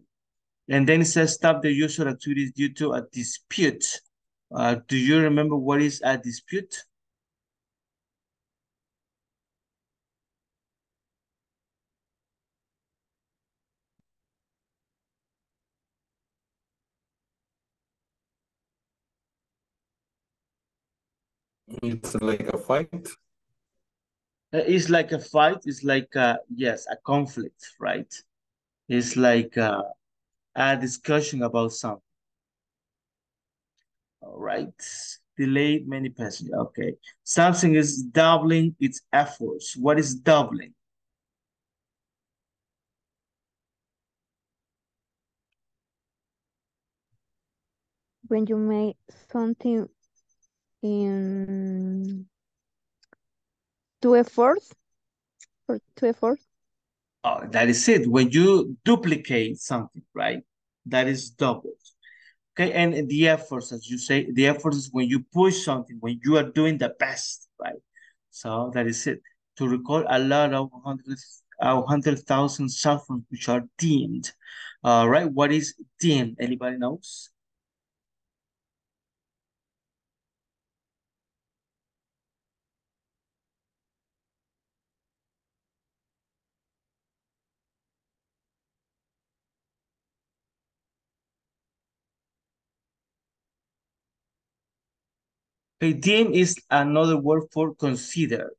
And then it says, stop the usual activities due to a dispute. Do you remember what is a dispute? It's like a fight. It's like a fight. It's like, yes, a conflict, right? It's like a discussion about something. All right, delayed many passengers. Okay, something is doubling its efforts. What is doubling? When you make something in two efforts. Oh, that is it. When you duplicate something, right? That is double. Okay, and the efforts, as you say, the efforts is when you push something, when you are doing the best, right? So that is it. To recall a lot of 100,000 cell phones which are deemed. Right, what is deemed? Anybody knows? Deem is another word for considered.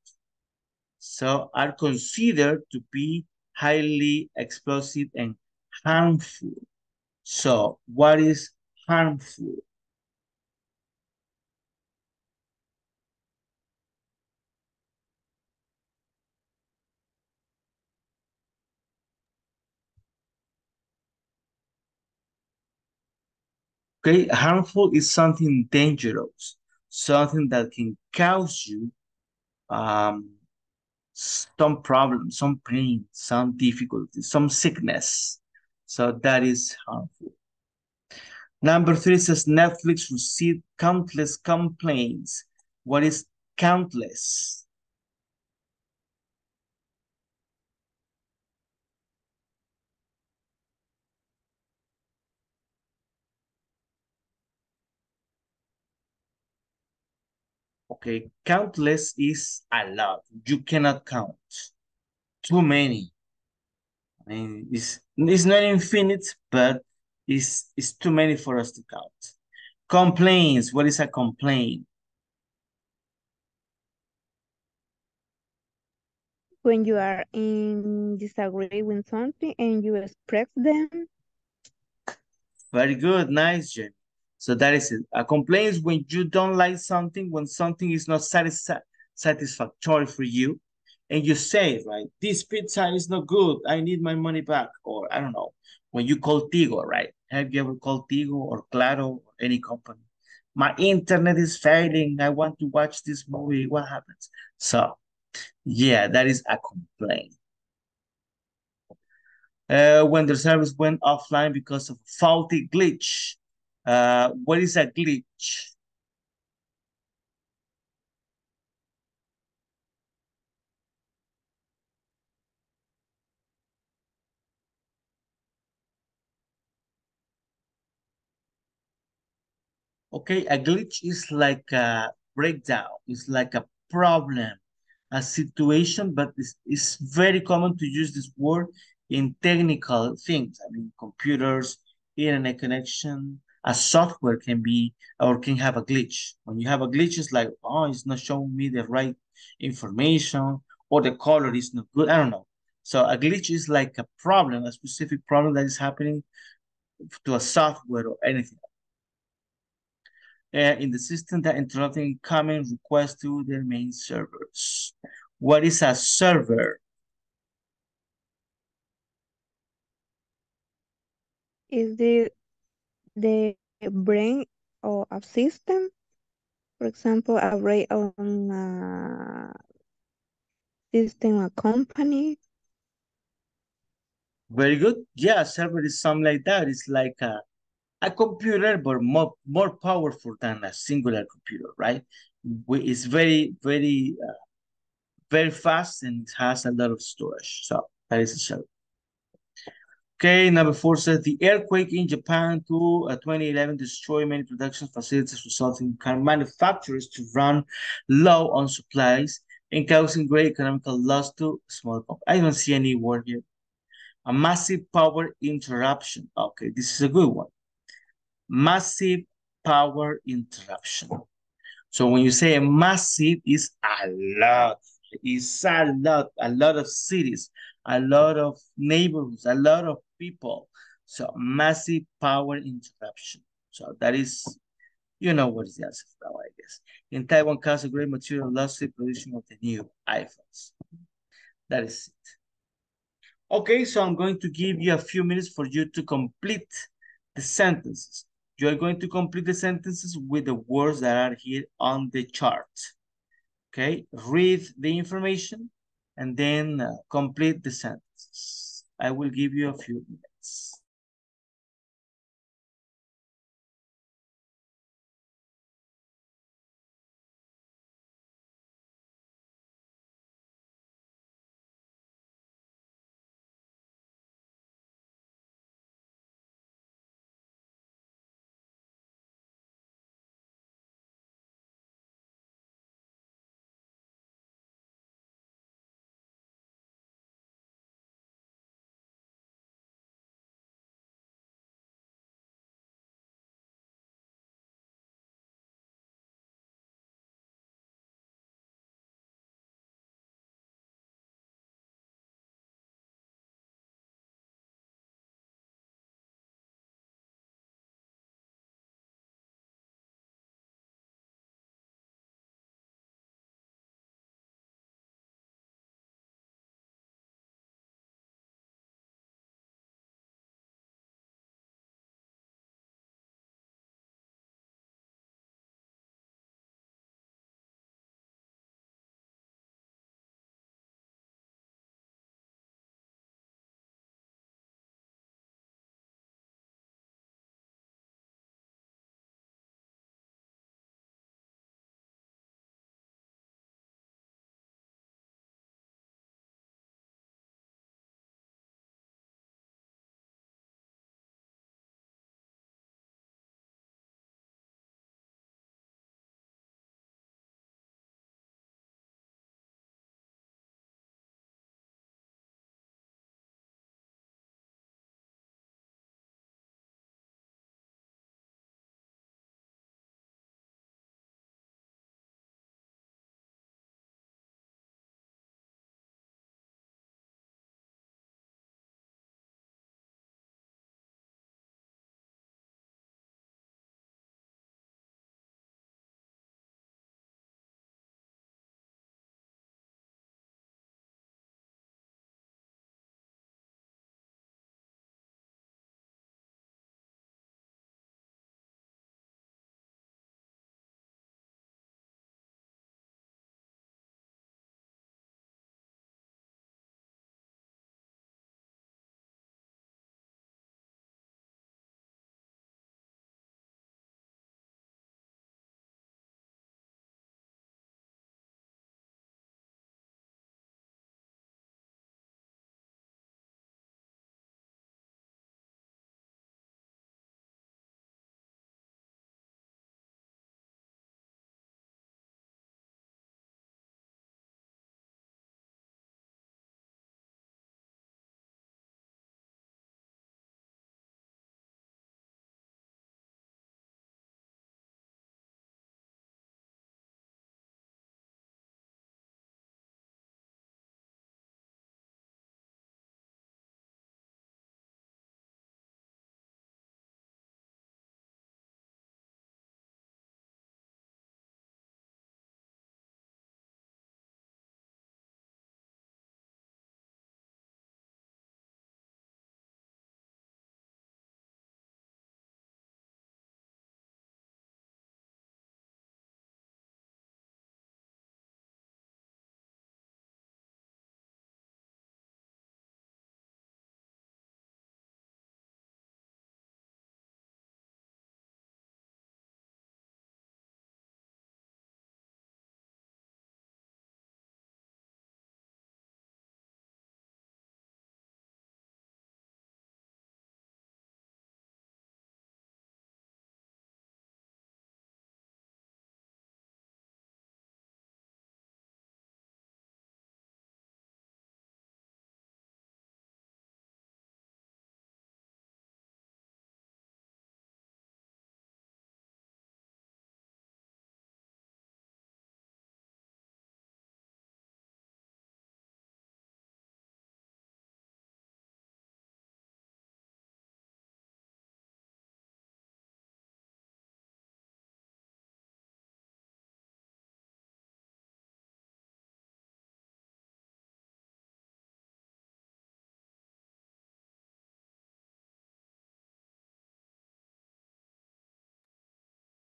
So are considered to be highly explosive and harmful. So what is harmful? Okay, harmful is something dangerous, something that can cause you some problem, some pain, some difficulty, some sickness. So that is harmful. Number 3 says Netflix received countless complaints. What is countless? Okay, countless is a lot. You cannot count. Too many. I mean, it's not infinite, but it's too many for us to count. Complaints. What is a complaint? When you are in disagree with something and you express them. Very good. Nice, Jamie. So that is it. A complaint is when you don't like something, when something is not satisfactory for you, and you say, right, this pizza is not good, I need my money back, or I don't know, when you call Tigo, right? Have you ever called Tigo or Claro or any company? My internet is failing, I want to watch this movie, what happens? So, yeah, that is a complaint. When the service went offline because of a faulty glitch. What is a glitch? Okay, a glitch is like a breakdown. It's like a problem, a situation, but it's very common to use this word in technical things. I mean, computers, internet connection. A software can be or can have a glitch. When you have a glitch, it's like, oh, it's not showing me the right information or the color is not good. I don't know. So a glitch is like a problem, a specific problem that is happening to a software or anything. In the system that interrupting incoming requests to their main servers. What is a server? Is the brain or a system, for example, a brain on a system, a company. Very good. Yeah, server is something like that. It's like a computer, but more powerful than a singular computer, right? It's very, very, very fast and it has a lot of storage. So that is a server. Okay, number 4 says the earthquake in Japan 2011 destroyed many production facilities, resulting in car manufacturers to run low on supplies and causing great economical loss to small companies. I don't see any word here. A massive power interruption. Okay, this is a good one. Massive power interruption. So when you say a massive, it's a lot. It's a lot of cities, a lot of neighborhoods, a lot of people. So massive power interruption. So that is, you know what is the answer for that one, I guess. In Taiwan, caused a great material loss to production of the new iPhones. That is it. Okay, so I'm going to give you a few minutes for you to complete the sentences. You are going to complete the sentences with the words that are here on the chart. Okay, read the information and then complete the sentence. I will give you a few minutes.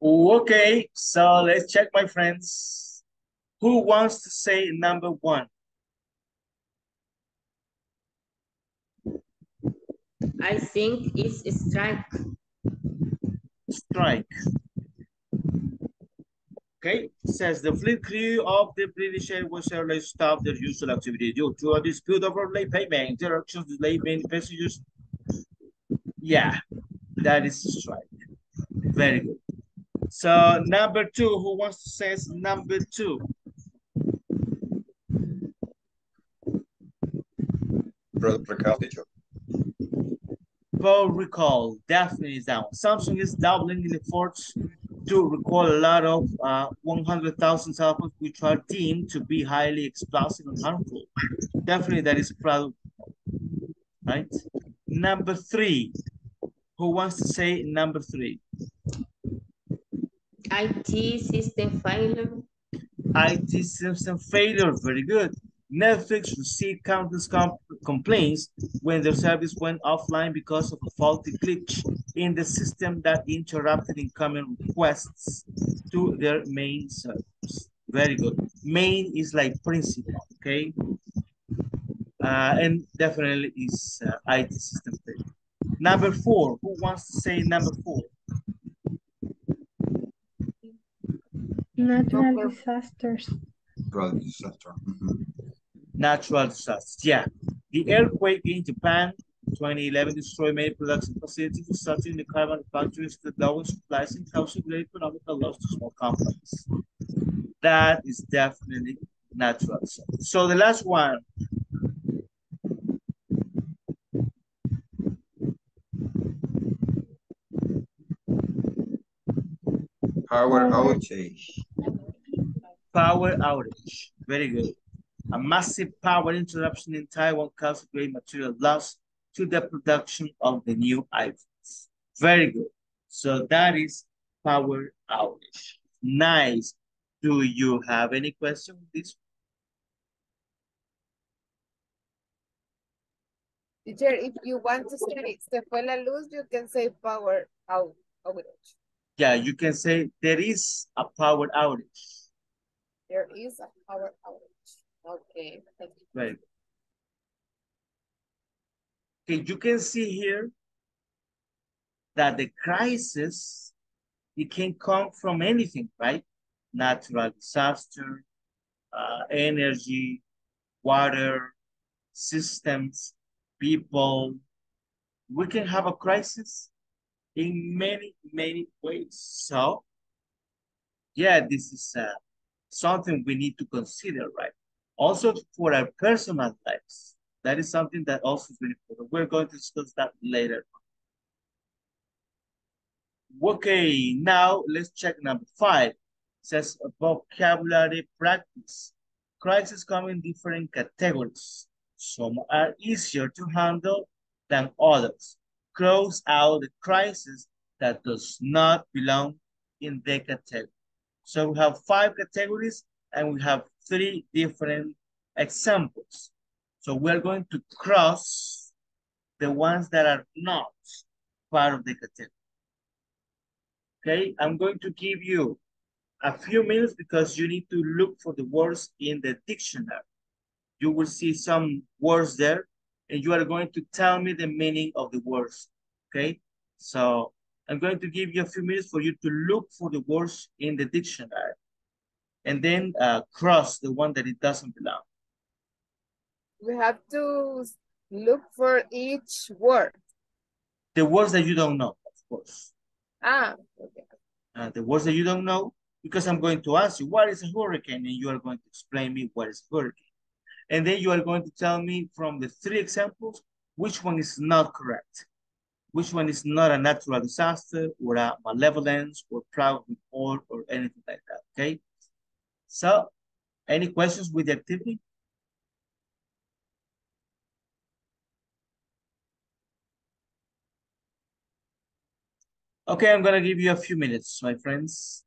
Okay, so let's check, my friends. Who wants to say number one? I think it's strike. Strike. Okay, says the fleet crew of the British Airways airline stopped their usual activity due to a dispute over late payment. Interruptions delayed many passengers. Yeah, that is strike. Very good. So number two, who wants to say number two? Vote recall, definitely is down. Samsung is doubling in efforts to recall a lot of 100,000 cell phones which are deemed to be highly explosive and harmful. Definitely that is proud, right? Number three, who wants to say number three? IT system failure. IT system failure, very good. Netflix received countless complaints when their service went offline because of a faulty glitch in the system that interrupted incoming requests to their main service. Very good. Main is like principal, okay? And definitely is IT system failure. Number four, who wants to say number four? Natural disasters. Natural disaster. Natural disasters, yeah. The earthquake in Japan 2011 destroyed many production facilities, resulting in the car manufacturers to lower supplies and causing great economic loss to small companies. That is definitely natural disasters. So the last one. Power outage. Power outage. Very good. A massive power interruption in Taiwan caused great material loss to the production of the new iPhones. Very good. So that is power outage. Nice. Do you have any question with this? Teacher, if you want to say se fue la luz, you can say power outage. Yeah, you can say there is a power outage. There is a power outage. Okay, thank you. Right. Okay, you can see here that the crisis, it can come from anything, right? Natural disaster, energy, water, systems, people. We can have a crisis in many, many ways. So, yeah, this is something we need to consider, right? Also for our personal lives. That is something that also is very important. We're going to discuss that later. Okay, now let's check number five. It says vocabulary practice. Crises come in different categories. Some are easier to handle than others. Cross out the crisis that does not belong in the category. So we have five categories and we have three different examples. So we're going to cross the ones that are not part of the category. Okay, I'm going to give you a few minutes because you need to look for the words in the dictionary. You will see some words there, and you are going to tell me the meaning of the words, okay? So I'm going to give you a few minutes for you to look for the words in the dictionary and then cross the one that it doesn't belong. We have to look for each word. The words that you don't know, of course. Ah, okay. The words that you don't know, because I'm going to ask you, what is a hurricane? And you are going to explain me what is a hurricane. And then you are going to tell me from the three examples, which one is not correct, which one is not a natural disaster or a malevolence or proud report or anything like that, okay? So, any questions with the activity? Okay, I'm gonna give you a few minutes, my friends.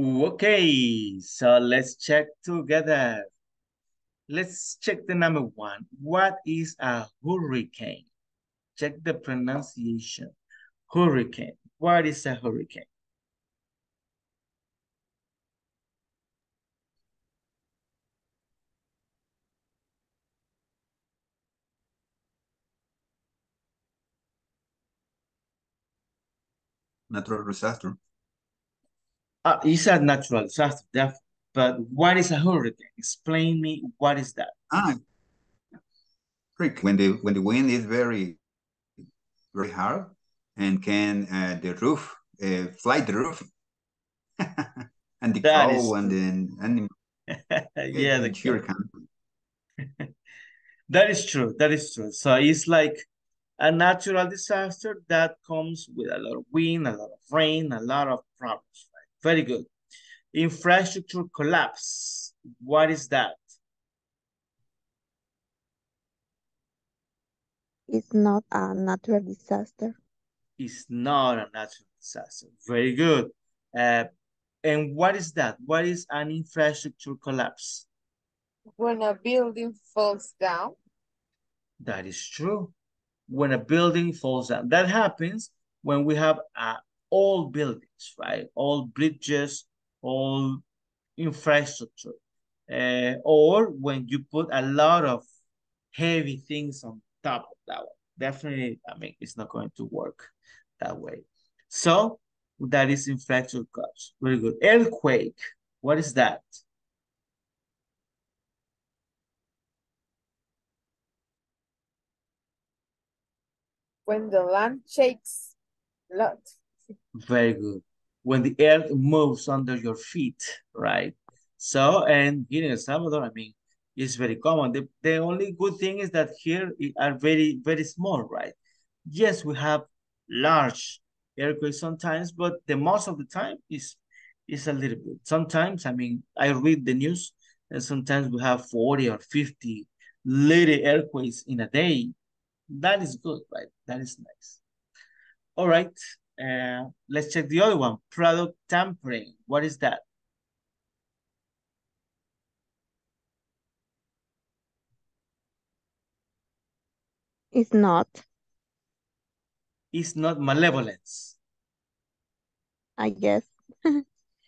Okay, so let's check together. Let's check the number one. What is a hurricane? Check the pronunciation. Hurricane. What is a hurricane? Natural disaster. It's a natural disaster, definitely. But what is a hurricane? Explain me what is that. When the wind is very hard and can fly the roof and the cow is... and the hurricane. That is true. That is true. So it's like a natural disaster that comes with a lot of wind, a lot of rain, a lot of problems. Right? Very good. Infrastructure collapse. What is that? It's not a natural disaster. It's not a natural disaster. Very good. And what is that? What is an infrastructure collapse? When a building falls down. That is true. When a building falls down. That happens when we have all buildings, right? All bridges, all infrastructure. Or when you put a lot of heavy things on top of that one. Definitely, I mean, it's not going to work that way. So that is infrastructure collapse. Very good. Earthquake. What is that? When the land shakes a lot. Very good. When the earth moves under your feet, right? So, and here in El Salvador, I mean, it's very common. The only good thing is that here are very, very small, right? Yes, we have large earthquakes sometimes, but the most of the time is a little bit. Sometimes, I mean, I read the news, and sometimes we have 40 or 50 little earthquakes in a day. That is good, right? That is nice. All right, let's check the other one. Product tampering. What is that? It's not. It's not malevolence. I guess.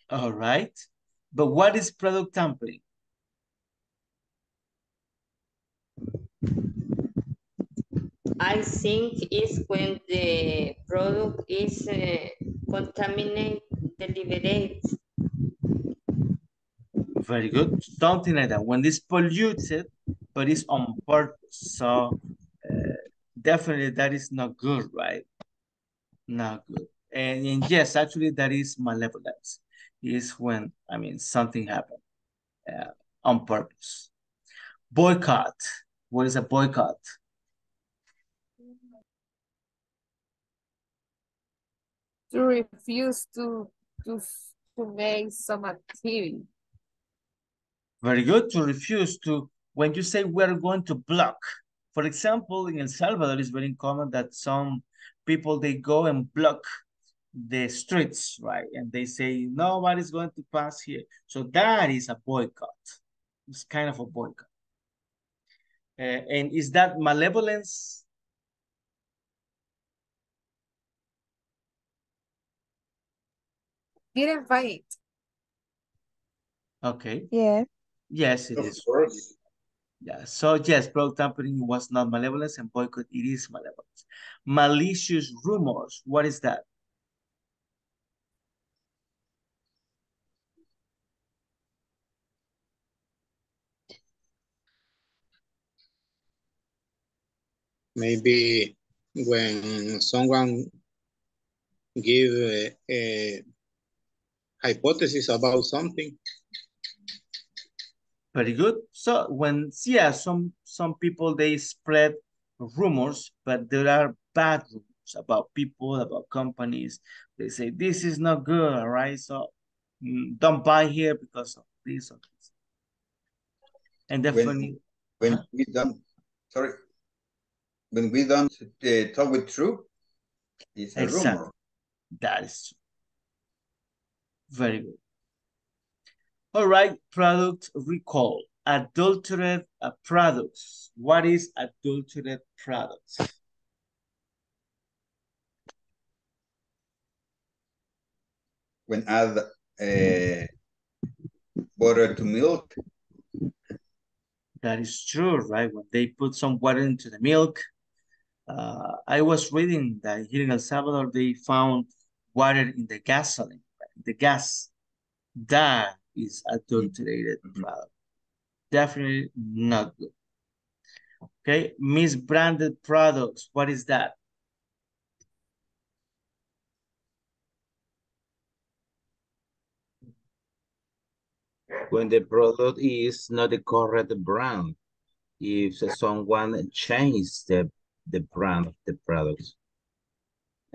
All right, but what is product tampering? I think it's when the product is contaminated, deliberate. Very good. Something like that. When it's polluted, but it's on purpose. So definitely that is not good, right? Not good. And yes, actually that is malevolence. It's when, I mean, something happened on purpose. Boycott. What is a boycott? To refuse to make some activity. Very good. To refuse to, when you say we're going to block, for example, in El Salvador, it's very common that some people, they go and block the streets, right? And they say, nobody's going to pass here. So that is a boycott. It's kind of a boycott. And is that malevolence? Didn't fight. Okay. Yeah. Yes, it is. Of course. Yeah. So yes, product tampering was not malevolence, and boycott, it is malevolence. Malicious rumors. What is that? Maybe when someone give a hypothesis about something. Very good. So when, yeah, some people, they spread rumors, but there are bad rumors about people, about companies. They say, this is not good, all right? So don't buy here because of this or this. And definitely... When we don't talk with truth, it's a rumor. That is true. Very good. All right, product recall. Adulterated products. What is adulterated products? When add butter to milk. That is true, right? When they put some water into the milk. I was reading that here in El Salvador, they found water in the gasoline, right? The gas. That is adulterated product. Definitely not good. Okay, misbranded products. What is that? When the product is not the correct brand, if someone changes the brand of the product.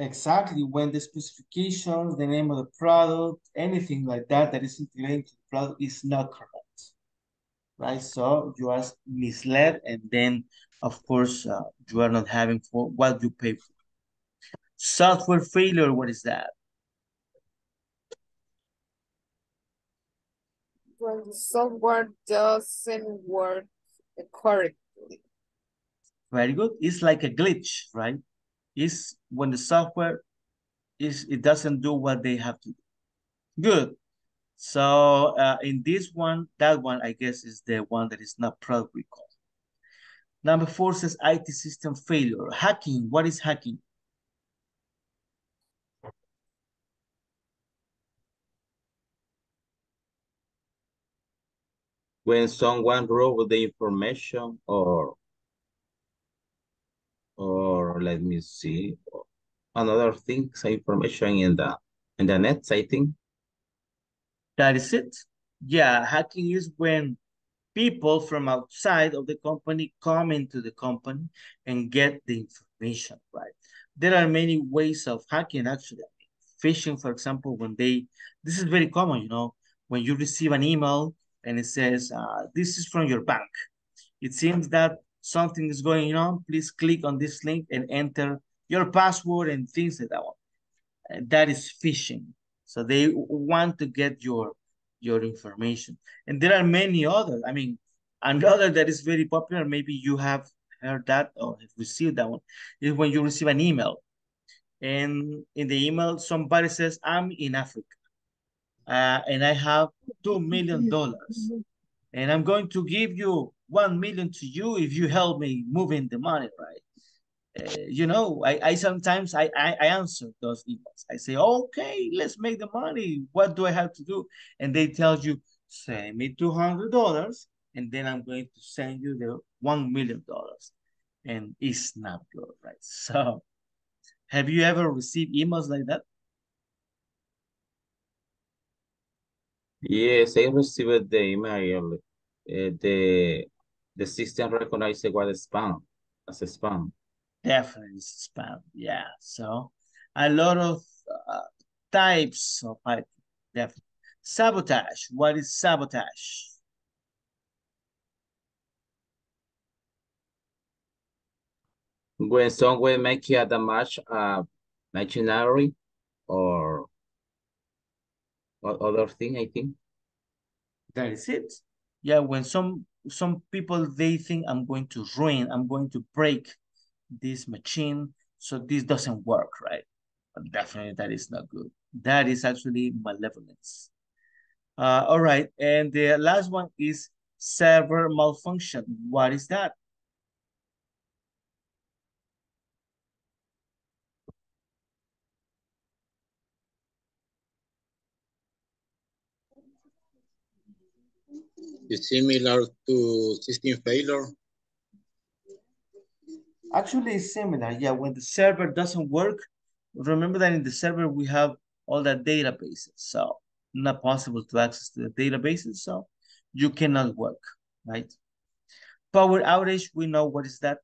Exactly, when the specifications, the name of the product, anything like that that is related to the product is not correct, right? So you are misled, and then, of course, you are not having for what you pay for. Software failure, what is that? When the software doesn't work correctly. Very good. It's like a glitch, right? It's when the software it doesn't do what they have to do. Good. So in this one, that one, I guess, is the one that is not product recall. Number 4 says IT system failure. Hacking. What is hacking? When someone robbed the information or let me see, another thing, information in the net, I think. That is it. Yeah, hacking is when people from outside of the company come into the company and get the information, right? There are many ways of hacking, actually. Phishing, for example, when they, this is very common, you know, when you receive an email, and it says, this is from your bank. It seems that something is going on. Please click on this link and enter your password and things like that one. And that is phishing. So they want to get your information. And there are many others. I mean, another that is very popular, maybe you have heard that or have received that one, is when you receive an email. And in the email, somebody says, I'm in Africa. And I have $2 million, and I'm going to give you $1 million to you if you help me moving the money, right? You know, I sometimes I answer those emails. I say, okay, let's make the money. What do I have to do? And they tell you, send me $200, and then I'm going to send you the $1 million, and it's not good, right? So, have you ever received emails like that? Yes, I received the email. The system recognized it was spam, as a spam. Definitely spam, yeah. So a lot of types of IT, definitely. Sabotage, what is sabotage? When someone makes a damage machinery or other thing, I think. That is it. Yeah, when some people, they think I'm going to ruin, I'm going to break this machine, so this doesn't work, right? But definitely that is not good. That is actually malevolence. All right, and the last one is server malfunction. What is that? It's similar to system failure. Actually, it's similar. Yeah, when the server doesn't work, remember that in the server, we have all the databases. So not possible to access to the databases. So you cannot work, right? Power outage, we know what is that.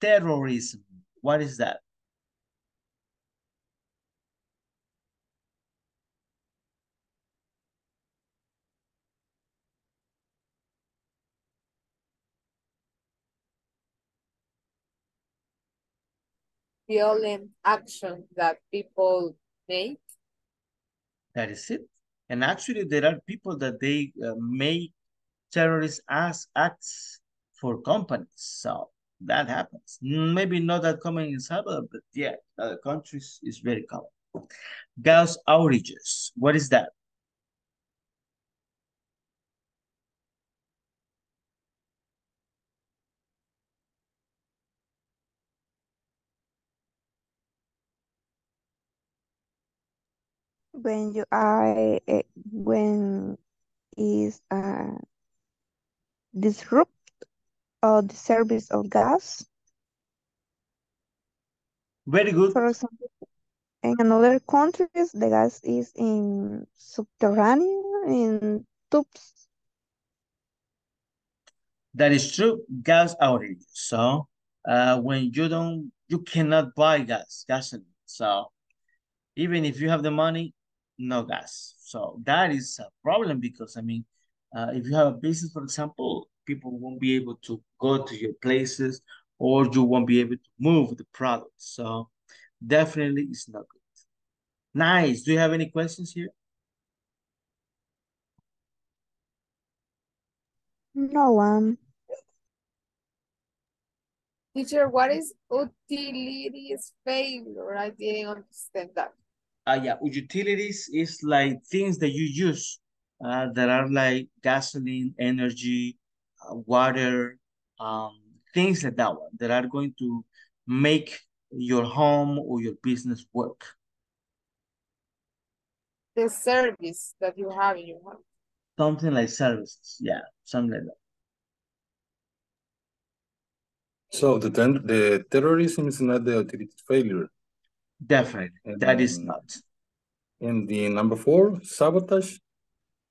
Terrorism, what is that? Violent action that people make. That is it. And actually, there are people that they make terrorist acts for companies. So that happens. Maybe not that common in Salvador, but yeah, other countries is very common. Gauss outages. What is that? When you are, when is disrupt or the service of gas. Very good. For example, in another countries, the gas is in subterranean, in tubes. That is true. Gas outage. So when you don't, you cannot buy gas, gasoline. So even if you have the money, no gas. So that is a problem because, I mean, if you have a business, for example, people won't be able to go to your places or you won't be able to move the product. So definitely it's not good. Nice. Do you have any questions here? No one. Teacher, what is utilities failure? I didn't understand that. Yeah, utilities is like things that you use that are like gasoline, energy, water, things like that one that are going to make your home or your business work. The service that you have in your home. Something like services, yeah, something like that. So the terrorism is not the utility failure. Definitely, and that is not. And the number 4, sabotage,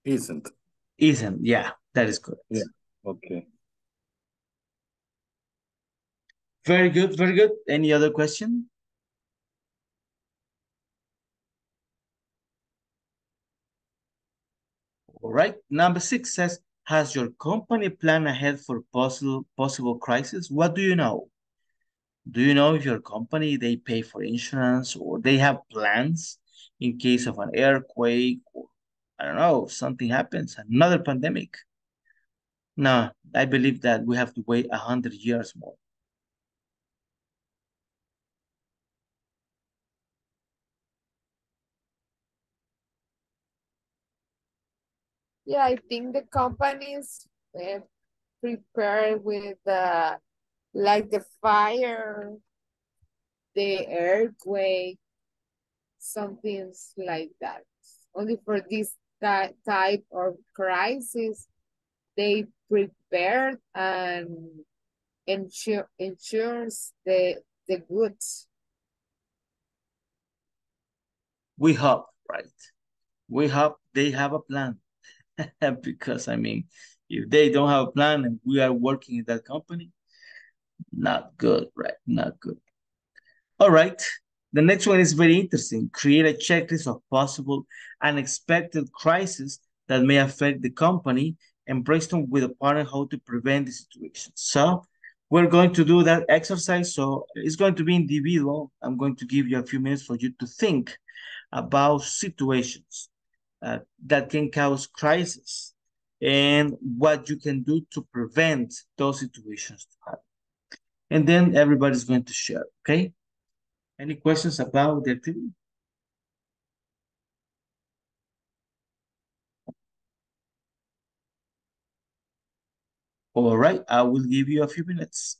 isn't. Isn't, yeah, that is correct. Yeah, okay. Very good, very good. Any other question? All right, number 6 says, has your company planned ahead for possible crisis? What do you know? Do you know if your company, they pay for insurance or they have plans in case of an earthquake or, I don't know, something happens, another pandemic? No, I believe that we have to wait 100 years more. Yeah, I think the companies prepare with like the fire, the earthquake, some things like that. Only for this type of crisis, they prepared and ensures the goods. We hope, right? We hope they have a plan. Because, I mean, if they don't have a plan and we are working in that company, not good, right? Not good. All right. The next one is very interesting. Create a checklist of possible unexpected crises that may affect the company and brainstorm with a partner how to prevent the situation. So we're going to do that exercise. So it's going to be individual. I'm going to give you a few minutes for you to think about situations that can cause crisis and what you can do to prevent those situations to happen. And then everybody's going to share, okay? Any questions about the activity? All right, I will give you a few minutes.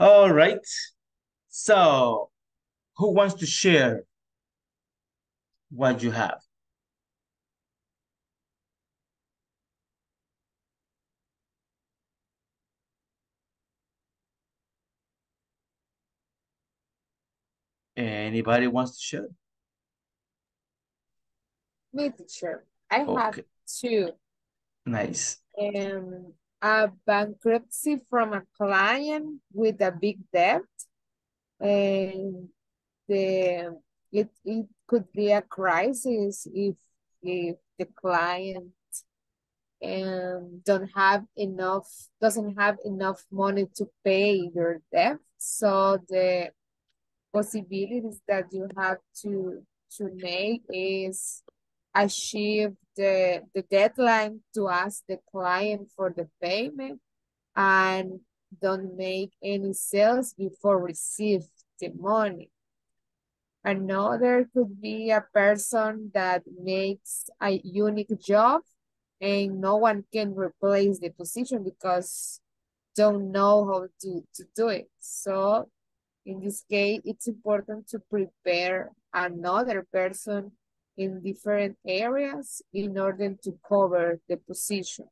All right. So who wants to share what you have? Anybody wants to share? Me, teacher. I have two. Nice. A bankruptcy from a client with a big debt, and it could be a crisis if the client doesn't have enough money to pay their debt. So the possibilities that you have to make is achieve the deadline to ask the client for the payment, and don't make any sales before receive the money. Another could be a person that makes a unique job and no one can replace the position because don't know how to do it. So in this case, it's important to prepare another person in different areas in order to cover the position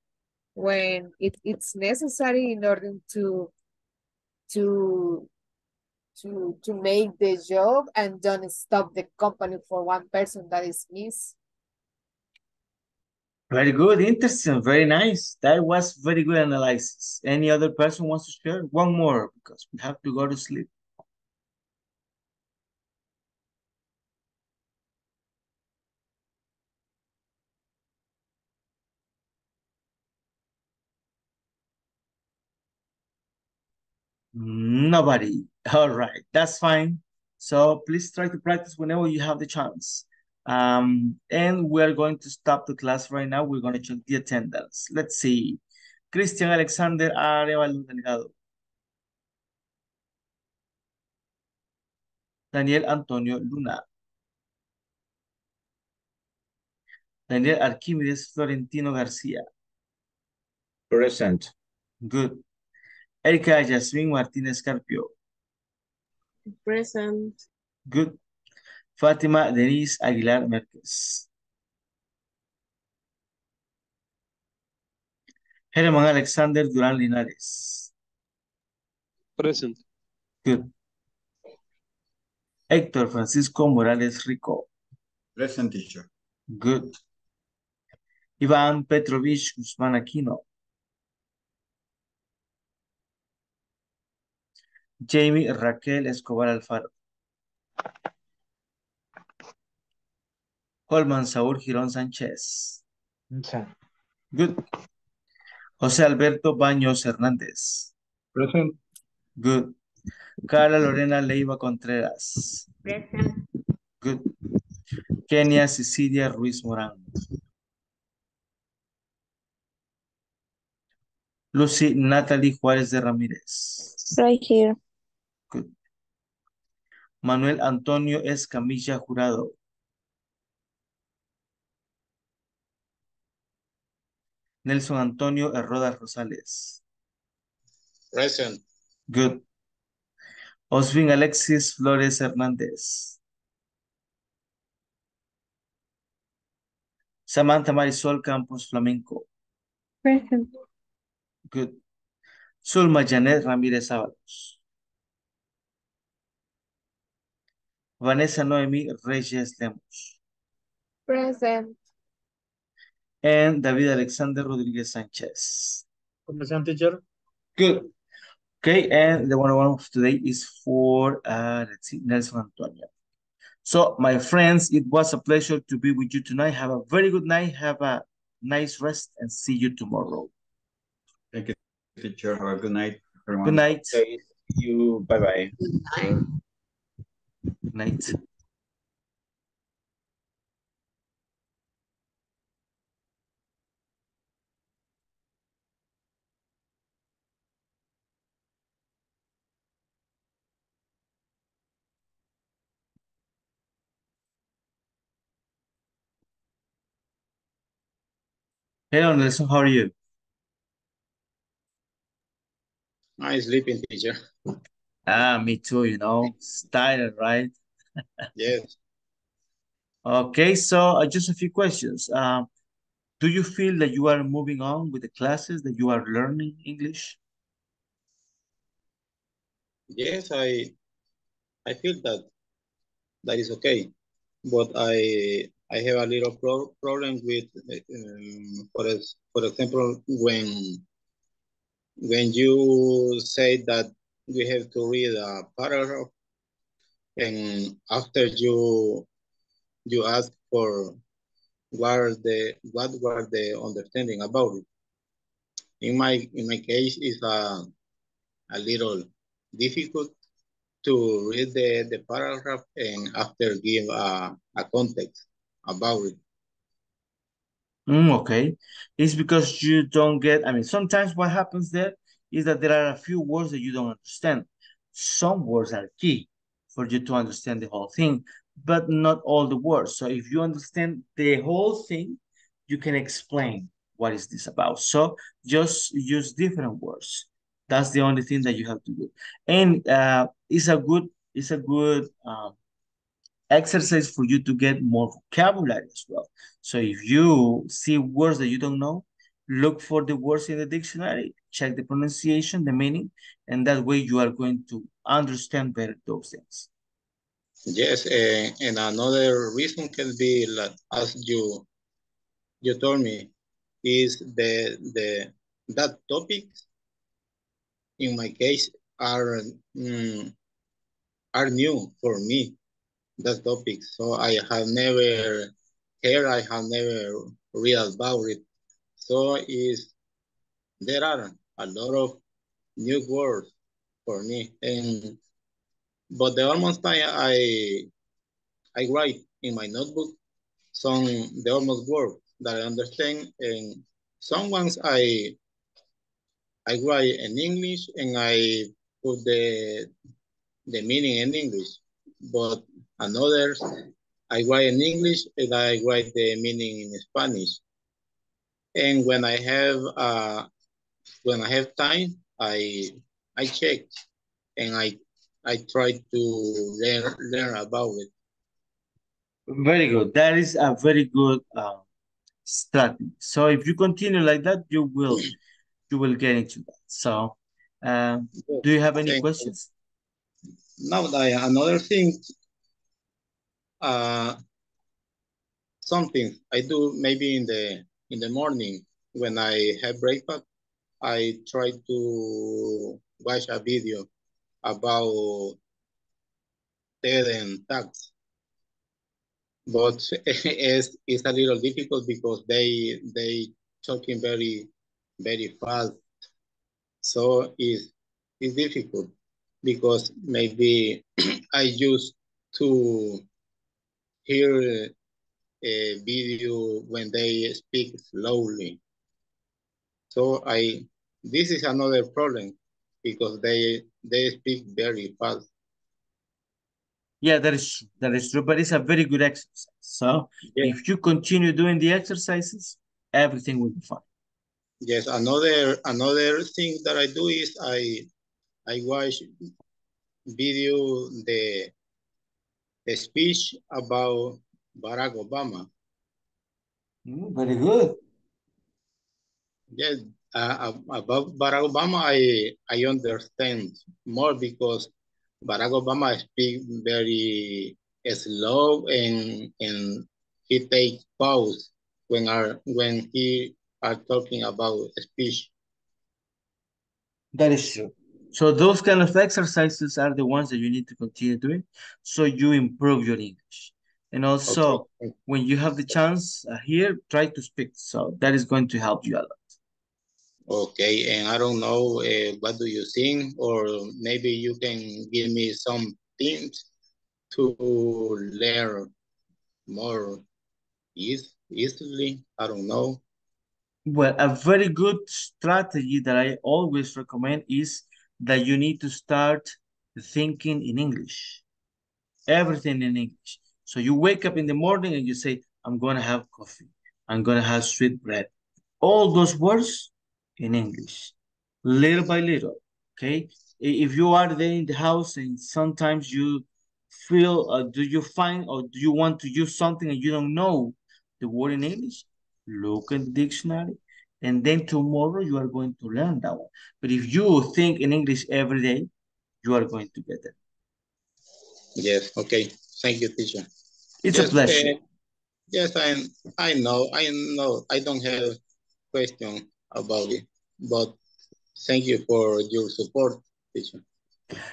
when it's necessary, in order to make the job and don't stop the company for one person that is missed. Very good, interesting, very nice. That was very good analysis. Any other person wants to share? One more, because we have to go to sleep. Nobody. All right, that's fine. So please try to practice whenever you have the chance. And we're going to stop the class right now. We're going to check the attendance. Let's see. Christian Alexander Arevalo Delgado. Daniel Antonio Luna. Daniel Arquimedes Florentino Garcia. Present. Good. Erica Jasmine Martinez Carpio. Present. Good. Fátima Denise Aguilar Márquez. Germán Alexander Durán Linares. Present. Good. Héctor Francisco Morales Rico. Present, teacher. Good. Iván Petrovich Guzmán Aquino. Jamie Raquel Escobar Alfaro. Holman Saúl Girón Sánchez. Okay. Good. José Alberto Baños Hernández. Present. Good. Carla Lorena Leiva Contreras. Present. Good. Kenia Cecilia Ruiz Morán. Lucy Natalie Juárez de Ramírez. Right here. Good. Manuel Antonio Escamilla Jurado. Nelson Antonio Arroda Rosales. Present. Good. Osvín Alexis Flores Hernández. Samantha Marisol Campos Flamenco. Present. Good. Solma Janet Ramírez Ábalos. Vanessa Noemi Reyes-Lemus. Present. And David Alexander Rodriguez Sanchez. Present, teacher. Good. Okay, and the one of today is for let's see, Nelson Antonio. So, my friends, it was a pleasure to be with you tonight. Have a very good night. Have a nice rest, and see you tomorrow. Thank you, teacher. Have a good night, everyone. Good night. See you. Bye-bye. Good night. Good night. Hello, Nelson. How are you? I'm sleeping, teacher. Ah, me too, style, right? Yes. Okay, so just a few questions. Do you feel that you are moving on with the classes, that you are learning English? Yes, I feel that is okay, but I have a little problem with, for example, when you say that we have to read a paragraph, and after you ask for what were the understanding about it. In my case, it's a little difficult to read the paragraph and after give a context about it. Okay. It's because you don't get, sometimes what happens there is that there are a few words that you don't understand. Some words are key for you to understand the whole thing, but not all the words. So if you understand the whole thing, you can explain what is this about. So just use different words. That's the only thing that you have to do. And it's a good exercise for you to get more vocabulary as well. So if you see words that you don't know, look for the words in the dictionary, check the pronunciation, the meaning, and that way you are going to understand better those things. Yes, and another reason can be, as you told me, is that topics in my case are new for me. That topic, so I have never heard, I have never read about it. So there are a lot of new words for me, but the almost time I write in my notebook the almost words that I understand, and some ones I write in English and I put the meaning in English, but others I write in English and I write the meaning in Spanish. And when I have time, I check and I try to learn about it. Very good. That is a very good strategy. So if you continue like that, you will get into that. So do you have any questions? Now, another thing, something I do maybe in the morning when I have breakfast, I try to watch a video about TED and tax, but it's a little difficult because they talking very, very fast. So it's difficult because maybe I used to hear a video when they speak slowly. So this is another problem because they speak very fast. Yeah, that is true, but it's a very good exercise. So yeah, if you continue doing the exercises, everything will be fine. Yes, another thing that I do is I watch video the speech about Barack Obama. Very good. Yes, about Barack Obama, I understand more because Barack Obama speaks very slow and he takes pause when he are talking about speech. That is true. So those kind of exercises are the ones that you need to continue doing so you improve your English. And also, okay, when you have the chance here, try to speak. So that is going to help you a lot. Okay, and I don't know, what do you think? Or maybe you can give me some tips to learn more easily. I don't know. Well, a very good strategy that I always recommend is that you need to start thinking in English. Everything in English. So you wake up in the morning and you say, I'm going to have coffee. I'm going to have sweet bread. All those words in English, little by little, okay? if you are there in the house and sometimes you feel, do you find or do you want to use something and you don't know the word in English, look at the dictionary, and then tomorrow you are going to learn that one. But if you think in English every day, you are going to get it. Yes, okay. Thank you, teacher. It's a pleasure. Yes, I know. I don't have question about it, but thank you for your support, teacher.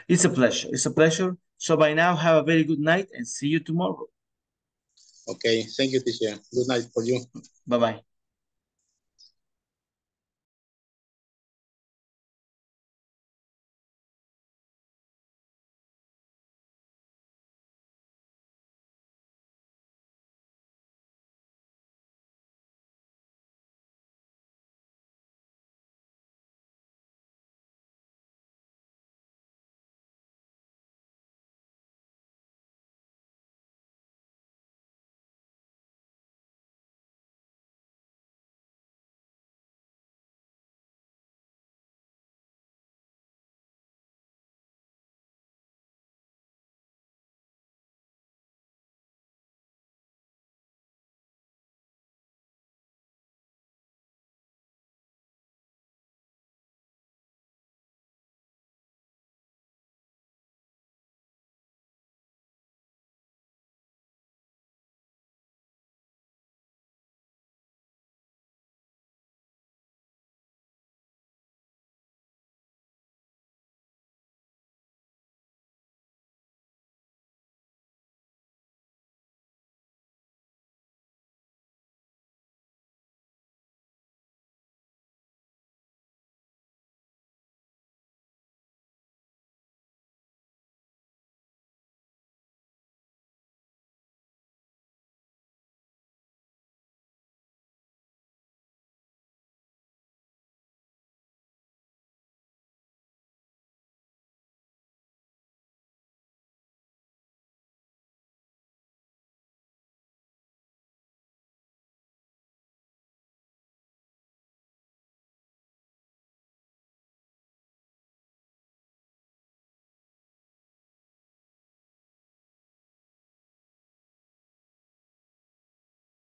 It's a pleasure. It's a pleasure. So by now, have a very good night and see you tomorrow. Okay. Thank you, teacher. Good night for you. Bye-bye.